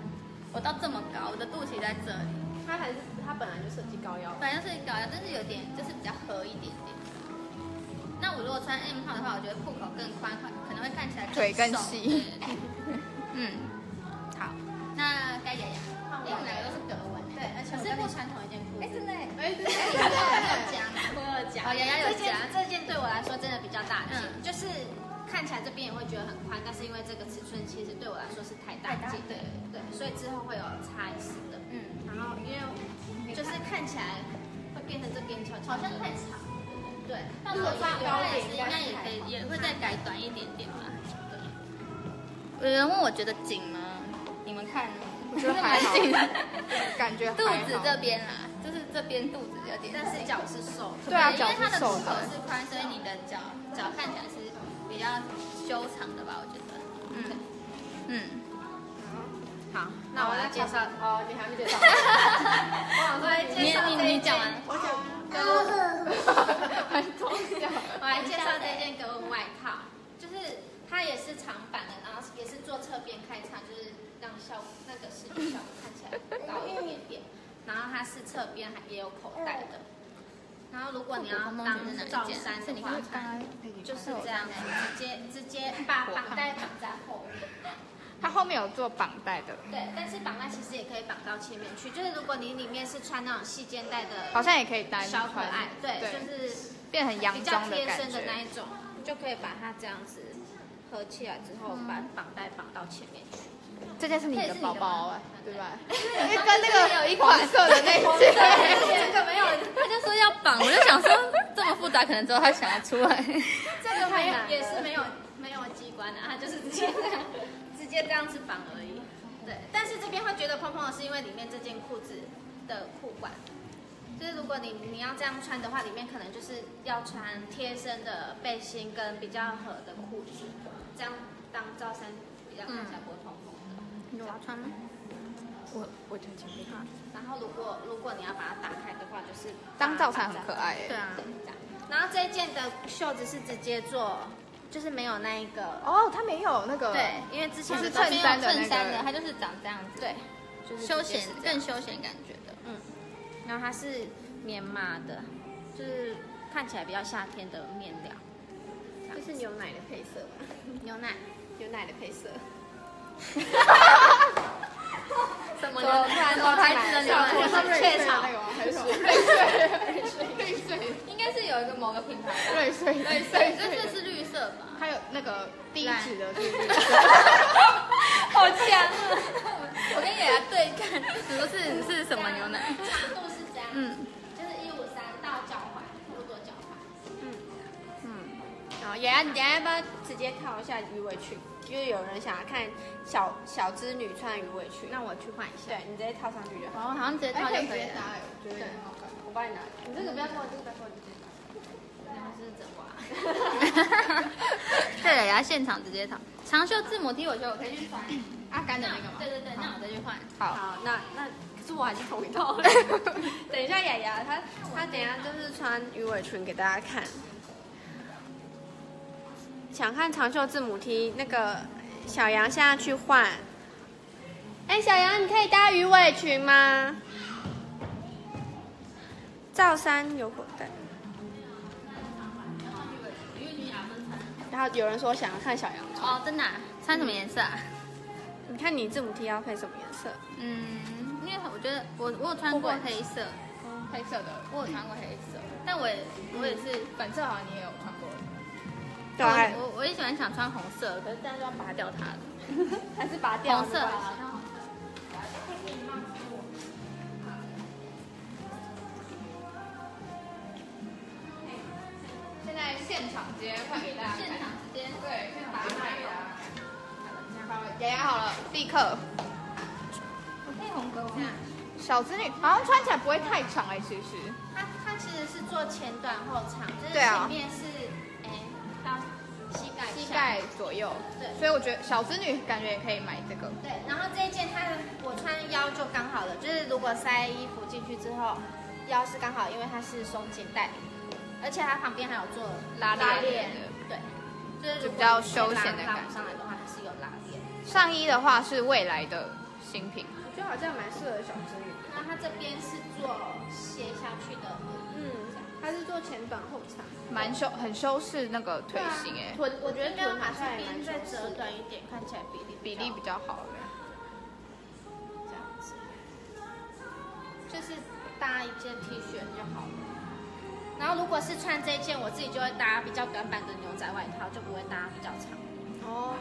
我到这么高，我的肚脐在这里。 它还是它本来就设计高腰，本来就设计高腰，但是有点就是比较合一点点。那我如果穿 M 号的话，我觉得裤口更宽，可能会看起来腿更细。嗯，好，那该雅雅，因为我们两个都是格纹，对，而且我是不穿同一件裤子。哎，真的，哎，真的，有讲，我有讲，雅雅有讲，这件对我来说真的比较大件，就是。 看起来这边也会觉得很宽，但是因为这个尺寸其实对我来说是太大件，对对，所以之后会有X S的，嗯，然后因为就是看起来会变成这边长，好像太长，对，但我穿高点应该也可以，也会再改短一点点吧，对。有人问我觉得紧吗？你们看，我觉得还好，感觉肚子这边啦，就是这边肚子有点，但是脚是瘦，对啊，脚是瘦的，因为它的裤口是宽，所以你的脚脚看起来是。 比较修长的吧，我觉得。嗯嗯。好，那我来介绍。哦，你还没介绍。我来介绍。你你讲完。我讲。很搞笑。我来介绍这件格纹外套，就是它也是长版的，然后也是做侧边开叉，就是让效那个视觉效果看起来高一点点。然后它是侧边还也有口袋的。 然后如果你要当罩衫的话，就是这样的，直接直接把绑带绑在后面。它后面有做绑带的。对，但是绑带其实也可以绑到前面去，就是如果你里面是穿那种细肩带的，好像也可以单小可爱，对，就是变成洋装的感觉。比较贴身的那一种，就可以把它这样子合起来之后，把绑带绑到前面去。这件是你的包包哎，对吧？因为跟那个有一款色的那一件，这个没有。 说要绑，我就想说这么复杂，可能之后他想要出来。这个没有，也是没有没有机关的、啊，他就是直接直接这样子绑而已。对，但是这边会觉得蓬蓬的是因为里面这件裤子的裤管，就是如果你你要这样穿的话，里面可能就是要穿贴身的背心跟比较合的裤子，这样当罩衫比较看起来不会蓬蓬的。你要穿吗？ 我我就前面看，然后如果如果你要把它打开的话，就是当罩衫很可爱哎，对啊，然后这一件的袖子是直接做，就是没有那一个哦，它没有那个对，因为之前是衬衫的衬衫的，它就是长这样子，对，就是休闲更休闲感觉的，嗯，然后它是棉麻的，就是看起来比较夏天的面料。这是牛奶的配色吧？牛奶，牛奶的配色。什么牛奶？什么牌子的牛奶？是雀巢那个吗？还是什么？瑞穗，瑞穗，应该是有一个某个品牌。瑞穗，瑞穗，这是绿色吧？还有那个地址的绿色。好强啊！我跟野牙对看，不是是什么牛奶？长度是这样，嗯，就是一五三到脚踝，差不多脚踝。嗯嗯。然后野牙，你等下要不要直接套一下鱼尾裙？就是有人想要看小小织女穿鱼尾裙，那我去换一下。对，你直接套上去就好。哦，好像直接套就可以了。对，好看。我帮你拿。你这个不要脱，这个不要脱，你直接拿。那是整瓜。对了，牙现场直接套。长袖字母 T， 我觉得我可以去穿阿甘的那个嘛。对对对，那我再去换。好，那那可是我还是同一套。等一下，雅雅她她等一下就是穿鱼尾裙给大家看。想看长袖字母 T， 那个小杨现在去换。哎、欸，小杨，你可以搭鱼尾裙吗？罩衫有口袋。然后有人说想要看小杨穿。哦，真的、啊？穿什么颜色啊？你看你字母 T 要配什么颜色？嗯，因为我觉得我我有穿过黑色，嗯、黑色的，我有穿过黑色，嗯、但我也我也是粉色，好像你也有穿过。对，我我也喜欢想穿红色，可是但是要拔掉它了，还是拔掉红色。现在现场直接换给大家，现场直接对，把它卖给大家。牙牙好了，立刻。我配红哥，小织女好像穿起来不会太长哎，其实。它它其实是做前短后长，就是前面是。膝盖左右，对，所以我觉得小织女感觉也可以买这个。对，然后这一件它的我穿腰就刚好了，就是如果塞衣服进去之后，腰是刚好，因为它是松紧带，而且它旁边还有做拉链，对，就是比较休闲的感觉。上来的话它是有拉链。上衣的话是未来的新品，我觉得好像蛮适合小织女。那它这边是做斜下去的，嗯。它是做前短后长，蛮修很修饰那个腿型哎、欸。臀、啊、我觉得臀还是边再折短一点，看起来比例比例比较好哎。这样子，就是搭一件 T 恤就好了。然后如果是穿这一件，我自己就会搭比较短版的牛仔外套，就不会搭比较长。哦。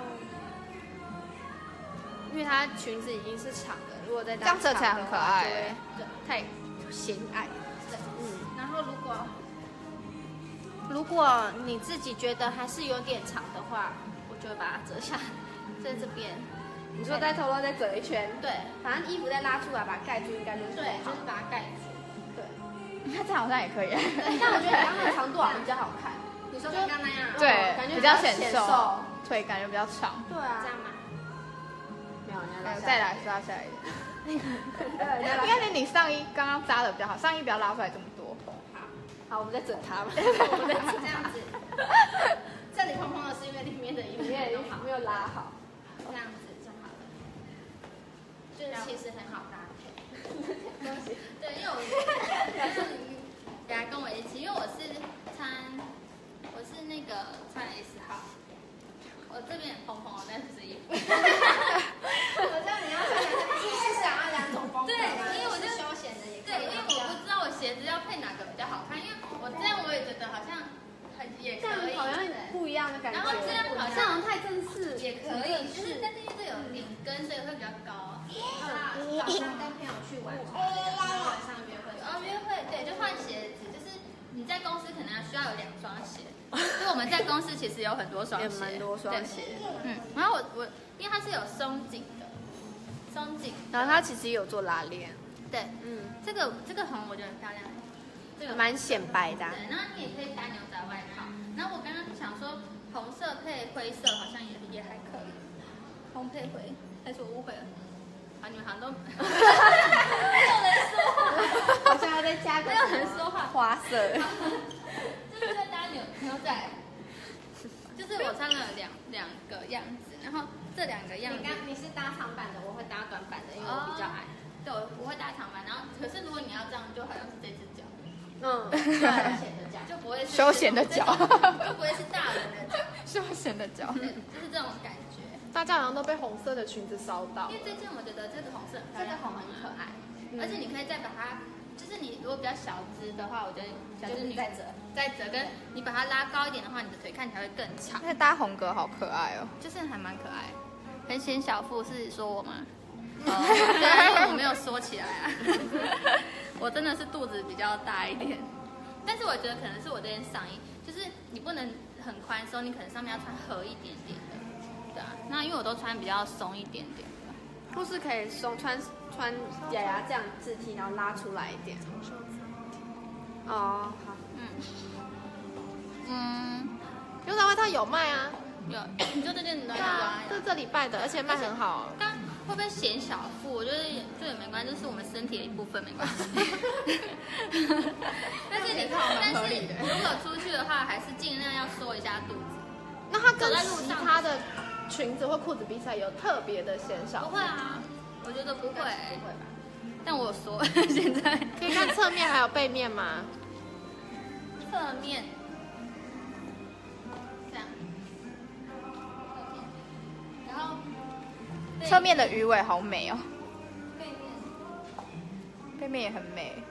因为它裙子已经是长的，如果再搭长的这样折起来很可爱、欸，对，太显矮。然后，如果如果你自己觉得还是有点长的话，我就会把它折下来，在这边。你说再偷偷再折一圈？对，反正衣服再拉出来，把它盖住，应该就是对，就是把它盖住。对，那这样好像也可以。但我觉得你刚刚的长度好像比较好看。你说刚刚那样？对，感觉比较显瘦，腿感觉比较长。对啊，这样吗？没有，你要再来拉下来一点。应该是你上衣刚刚扎的比较好，上衣不要拉出来这么多。好，我们再整它吧。我们再整这样子，这里蓬蓬的是因为里面的衣服没有拉好，这样子就好了。就是其实很好搭配。对，因为我就是等下跟我一起，因为我是穿我是那个穿 S 号，我这边蓬蓬，但是是衣服。我知道你要穿两种，你是想要两种风格吗？对，因为我是休闲的也可以。对，因为我不知道我鞋子要配哪个比较好看，因为。我这样我也觉得好像很也可以，好像不一样的感觉。然后这样好像太正式，也可以，就是但是因为这有领跟，所以会比较高。那早上跟朋友去玩，晚上约会，哦约会对，就换鞋子，就是你在公司可能需要有两双鞋，因为我们在公司其实有很多双鞋，也蛮多双鞋。嗯，然后我我因为它是有松紧的，松紧，然后它其实有做拉链。对，嗯，这个这个红我觉得很漂亮。蛮显白的、啊。对，然后你也可以搭牛仔外套。然后我刚刚想说，红色配灰色好像也也还可以。红配灰，但是我误会了。啊，你们好像都没有人说话。我现在在加个。没有人说话。花色。就是在搭牛牛仔，就是我穿了两两个样子，然后这两个样子。你刚你是搭长版的，我会搭短版的，因为我比较矮。哦、对，我我会搭长版，然后可是如果你要这样，就好像是这只脚。嗯，对，就不会是休闲的脚，就不会是大人的脚，休闲的脚，就是这种感觉。大家好像都被红色的裙子烧到，因为最近我觉得这个红色很漂亮，这个红很可爱，嗯、而且你可以再把它，就是你如果比较小只的话，我觉得就是你再折再折，跟你把它拉高一点的话，你的腿看起来会更长。那搭红格好可爱哦，就是还蛮可爱。很显小腹是说我吗？哦，对啊，因为我没有缩起来啊，我真的是肚子比较大一点。但是我觉得可能是我这件上衣，就是你不能很宽松，你可能上面要穿合一点点的，对啊。那因为我都穿比较松一点点的，或是可以松穿穿雅雅这样字体，然后拉出来一点。哦，好，嗯嗯，牛仔外套有卖啊。有，你就这件短袖啊，是这礼拜的，而且卖很好。但会不会显小腹？我觉得就也没关系，这是我们身体的一部分，没关系。但是你看，但是如果出去的话，还是尽量要缩一下肚子。那它跟其他的裙子或裤子比起来，有特别的显小腹？不会啊，我觉得不会，不会吧？但我缩，现在可以看侧面还有背面吗？侧面，这样。然后侧面的鱼尾好美哦，背面，背面也很美。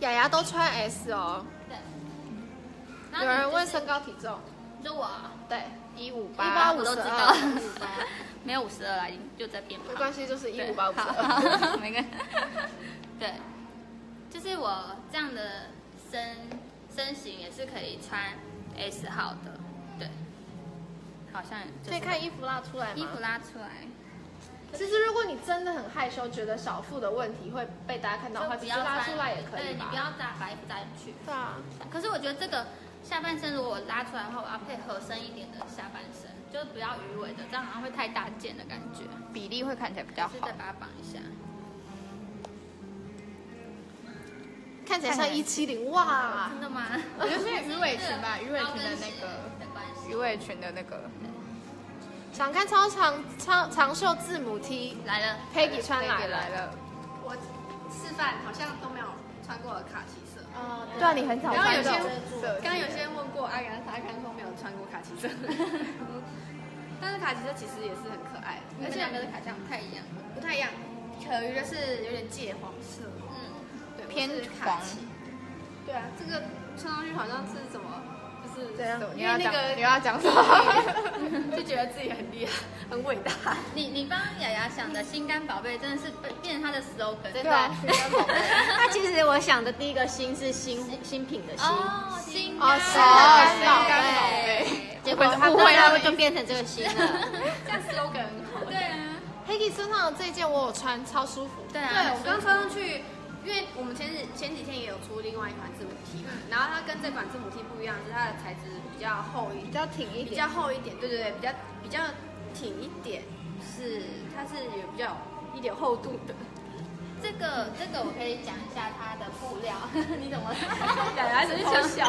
雅雅都穿 S 哦。对。有人问身高体重，就我。对，一五八，一八五都知道。没有五十二啦，已经就在变胖。没关系，就是一五八五十二。没关。对，就是我这样的身身形也是可以穿 S 号的，对。好像可以看衣服拉出来吗？衣服拉出来。其实如果你真的很害羞，觉得小腹的问题会被大家看到的话，其实拉出来也可以。对，你不要扎把衣服扎进去。对啊。可是我觉得这个下半身如果我拉出来的话，我要配合身一点的下半身，就是不要鱼尾的，这样好像会太大件的感觉，比例会看起来比较好。再把它绑一下。看起来像一七零哇！真的吗？我觉得是鱼尾裙吧，鱼尾裙的那个。鱼尾裙的那个，想看超长长长袖字母 T 来了 ，Peggy 穿来了来了。我示范好像都没有穿过卡其色。哦，对啊，你很少穿。刚刚有些刚刚有些问过阿甘，阿甘说没有穿过卡其色，但是卡其色其实也是很可爱，而且两个的卡其色不太一样，不太一样。可鱼的是有点芥黄色，嗯，对，偏黄。对啊，这个穿上去好像是什么？对啊，因为那个你要讲什么，就觉得自己很厉害、很伟大。你你帮雅雅想的心肝宝贝，真的是变成她的 slogan。对啊，心肝宝贝。那其实我想的第一个心是新新品的新，哦，心肝宝贝。结果误会他们就变成这个新了，这样 slogan 很好。对啊 ，Peggy 身上的这件我有穿，超舒服。对啊，对我刚穿上去。因为我们前几前几天也有出另外一款字母 T，、嗯、然后它跟这款字母 T 不一样，是它的材质比较厚一点，比较挺一点，比较厚一点，对对对，比较比较挺一点，是它是有比较一点厚度的。这个这个我可以讲一下它的布料，你怎么讲来着？就笑，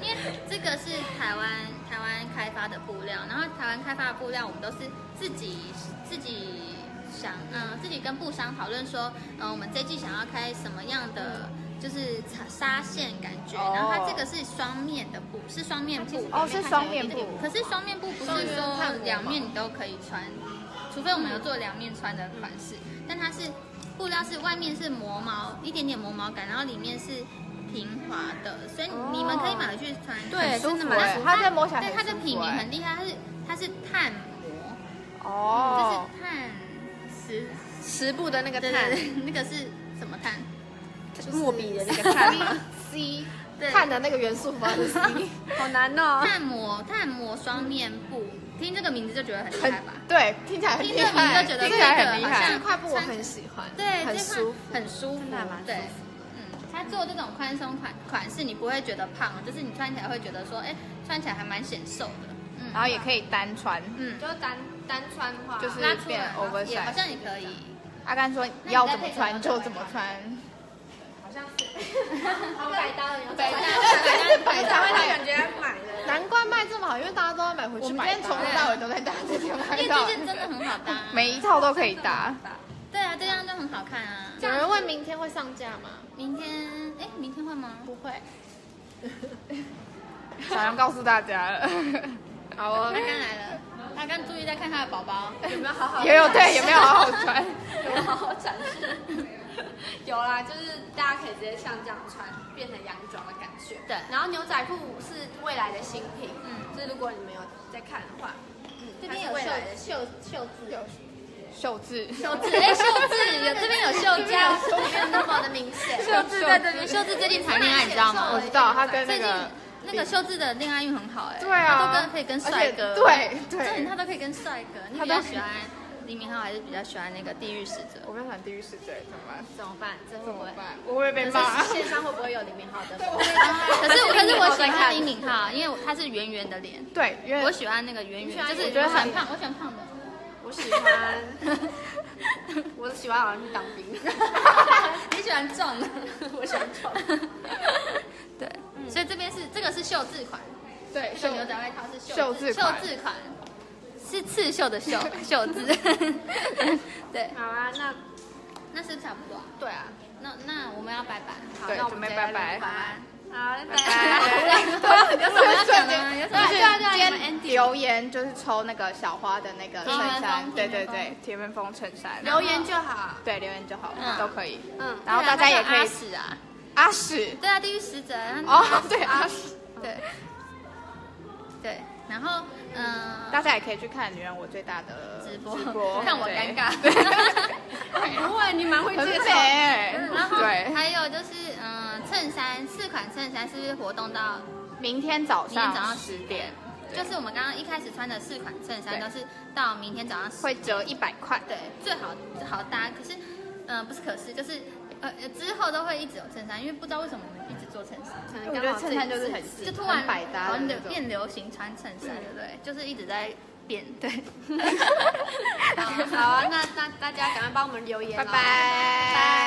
因为这个是台湾台湾开发的布料，然后台湾开发的布料我们都是自己自己。想嗯，自己跟布商讨论说，嗯，我们这季想要开什么样的，就是纱线感觉。然后它这个是双面的布，是双面布哦，是双面布。可是双面布不是说两面你都可以穿，除非我们有做两面穿的款式。但它是布料是外面是磨毛，一点点磨毛感，然后里面是平滑的，所以你们可以买回去穿。对，真的蛮。它在摸起来，对它的品名很厉害，它是它是碳膜哦，就是碳。十十步的那个碳，那个是什么碳？墨笔的那个碳 ，C 碳的那个元素符号是 C， 好难哦。碳膜碳膜双面布，听这个名字就觉得很厉害吧？对，听起来很厉害。听这个名字就觉得很厉害。这块布我很喜欢，对，很舒服，很舒服，对，嗯，它做这种宽松款款式，你不会觉得胖，就是你穿起来会觉得说，哎，穿起来还蛮显瘦的。嗯，然后也可以单穿，嗯，就单。单穿的话，就是变 oversize， 好像也可以。阿甘说要怎么穿就怎么穿，好像是。百搭的，百搭，对，百搭，百搭，感觉买的。难怪卖这么好，因为大家都要买回去。我们今天从头到尾都在搭这件，因为这件真的很好搭，每一套都可以搭。对啊，这样就很好看啊。有人问明天会上架吗？明天，哎，明天会吗？不会。小杨告诉大家了。好哦，大干来了，大干注意在看他的宝宝有没有好好也有对有没有好好穿，有没有好好展示？有啦，就是大家可以直接像这样穿，变成洋装的感觉。对，然后牛仔裤是未来的新品，嗯，就是如果你们有在看的话，嗯，这边有袖袖袖子有。秀字，秀字，哎，秀字有这边有秀家，没有那么的明显。秀字在这边，秀字最近谈恋爱，你知道吗？我知道，他跟那个那个秀字的恋爱运很好，哎，对啊，他都跟可以跟帅哥，对对，他都可以跟帅哥。你比较喜欢李敏镐还是比较喜欢那个地狱使者？我比较喜欢地狱使者，怎么办？怎么办？怎么办？我会被骂。线上会不会有李敏镐的？可是我，可是我喜欢李敏镐，因为他是圆圆的脸。对，我喜欢那个圆圆，就是我觉得很胖，我喜欢胖的。我喜欢，我喜欢好像去当兵。你喜欢壮的，我喜欢壮。对，嗯、所以这边是这个是袖字款，对，这个牛仔外套是袖字袖字款，是刺绣的绣袖字。对，好啊，那那是差不多、啊。对啊，那那我们要拜拜，好，那我们拜拜，好啊。好，拜拜。有什么要讲的吗？有什么要讲？今天留言就是抽那个小花的那个衬衫，对对对，铁面风衬衫。留言就好。对，留言就好，都可以。嗯，然后大家也可以。阿史啊，阿史。对啊，地狱使者。哦，对，阿史。对。对，然后嗯，大家也可以去看《女人我最大的》直播，看我尴尬。不会，你蛮会介绍。然后还有就是嗯。衬衫四款衬衫是不是活动到明天早上？明天早上十点，就是我们刚刚一开始穿的四款衬衫都是到明天早上会折一百块，对，最好好搭。可是，嗯、呃，不是，可是就是呃之后都会一直有衬衫，因为不知道为什么我们一直做衬衫，可能刚好衬衫就是很就突然百搭，然后变流行穿衬衫，对不对？就是一直在。变对，好啊，那那大家赶快帮我们留言，拜拜。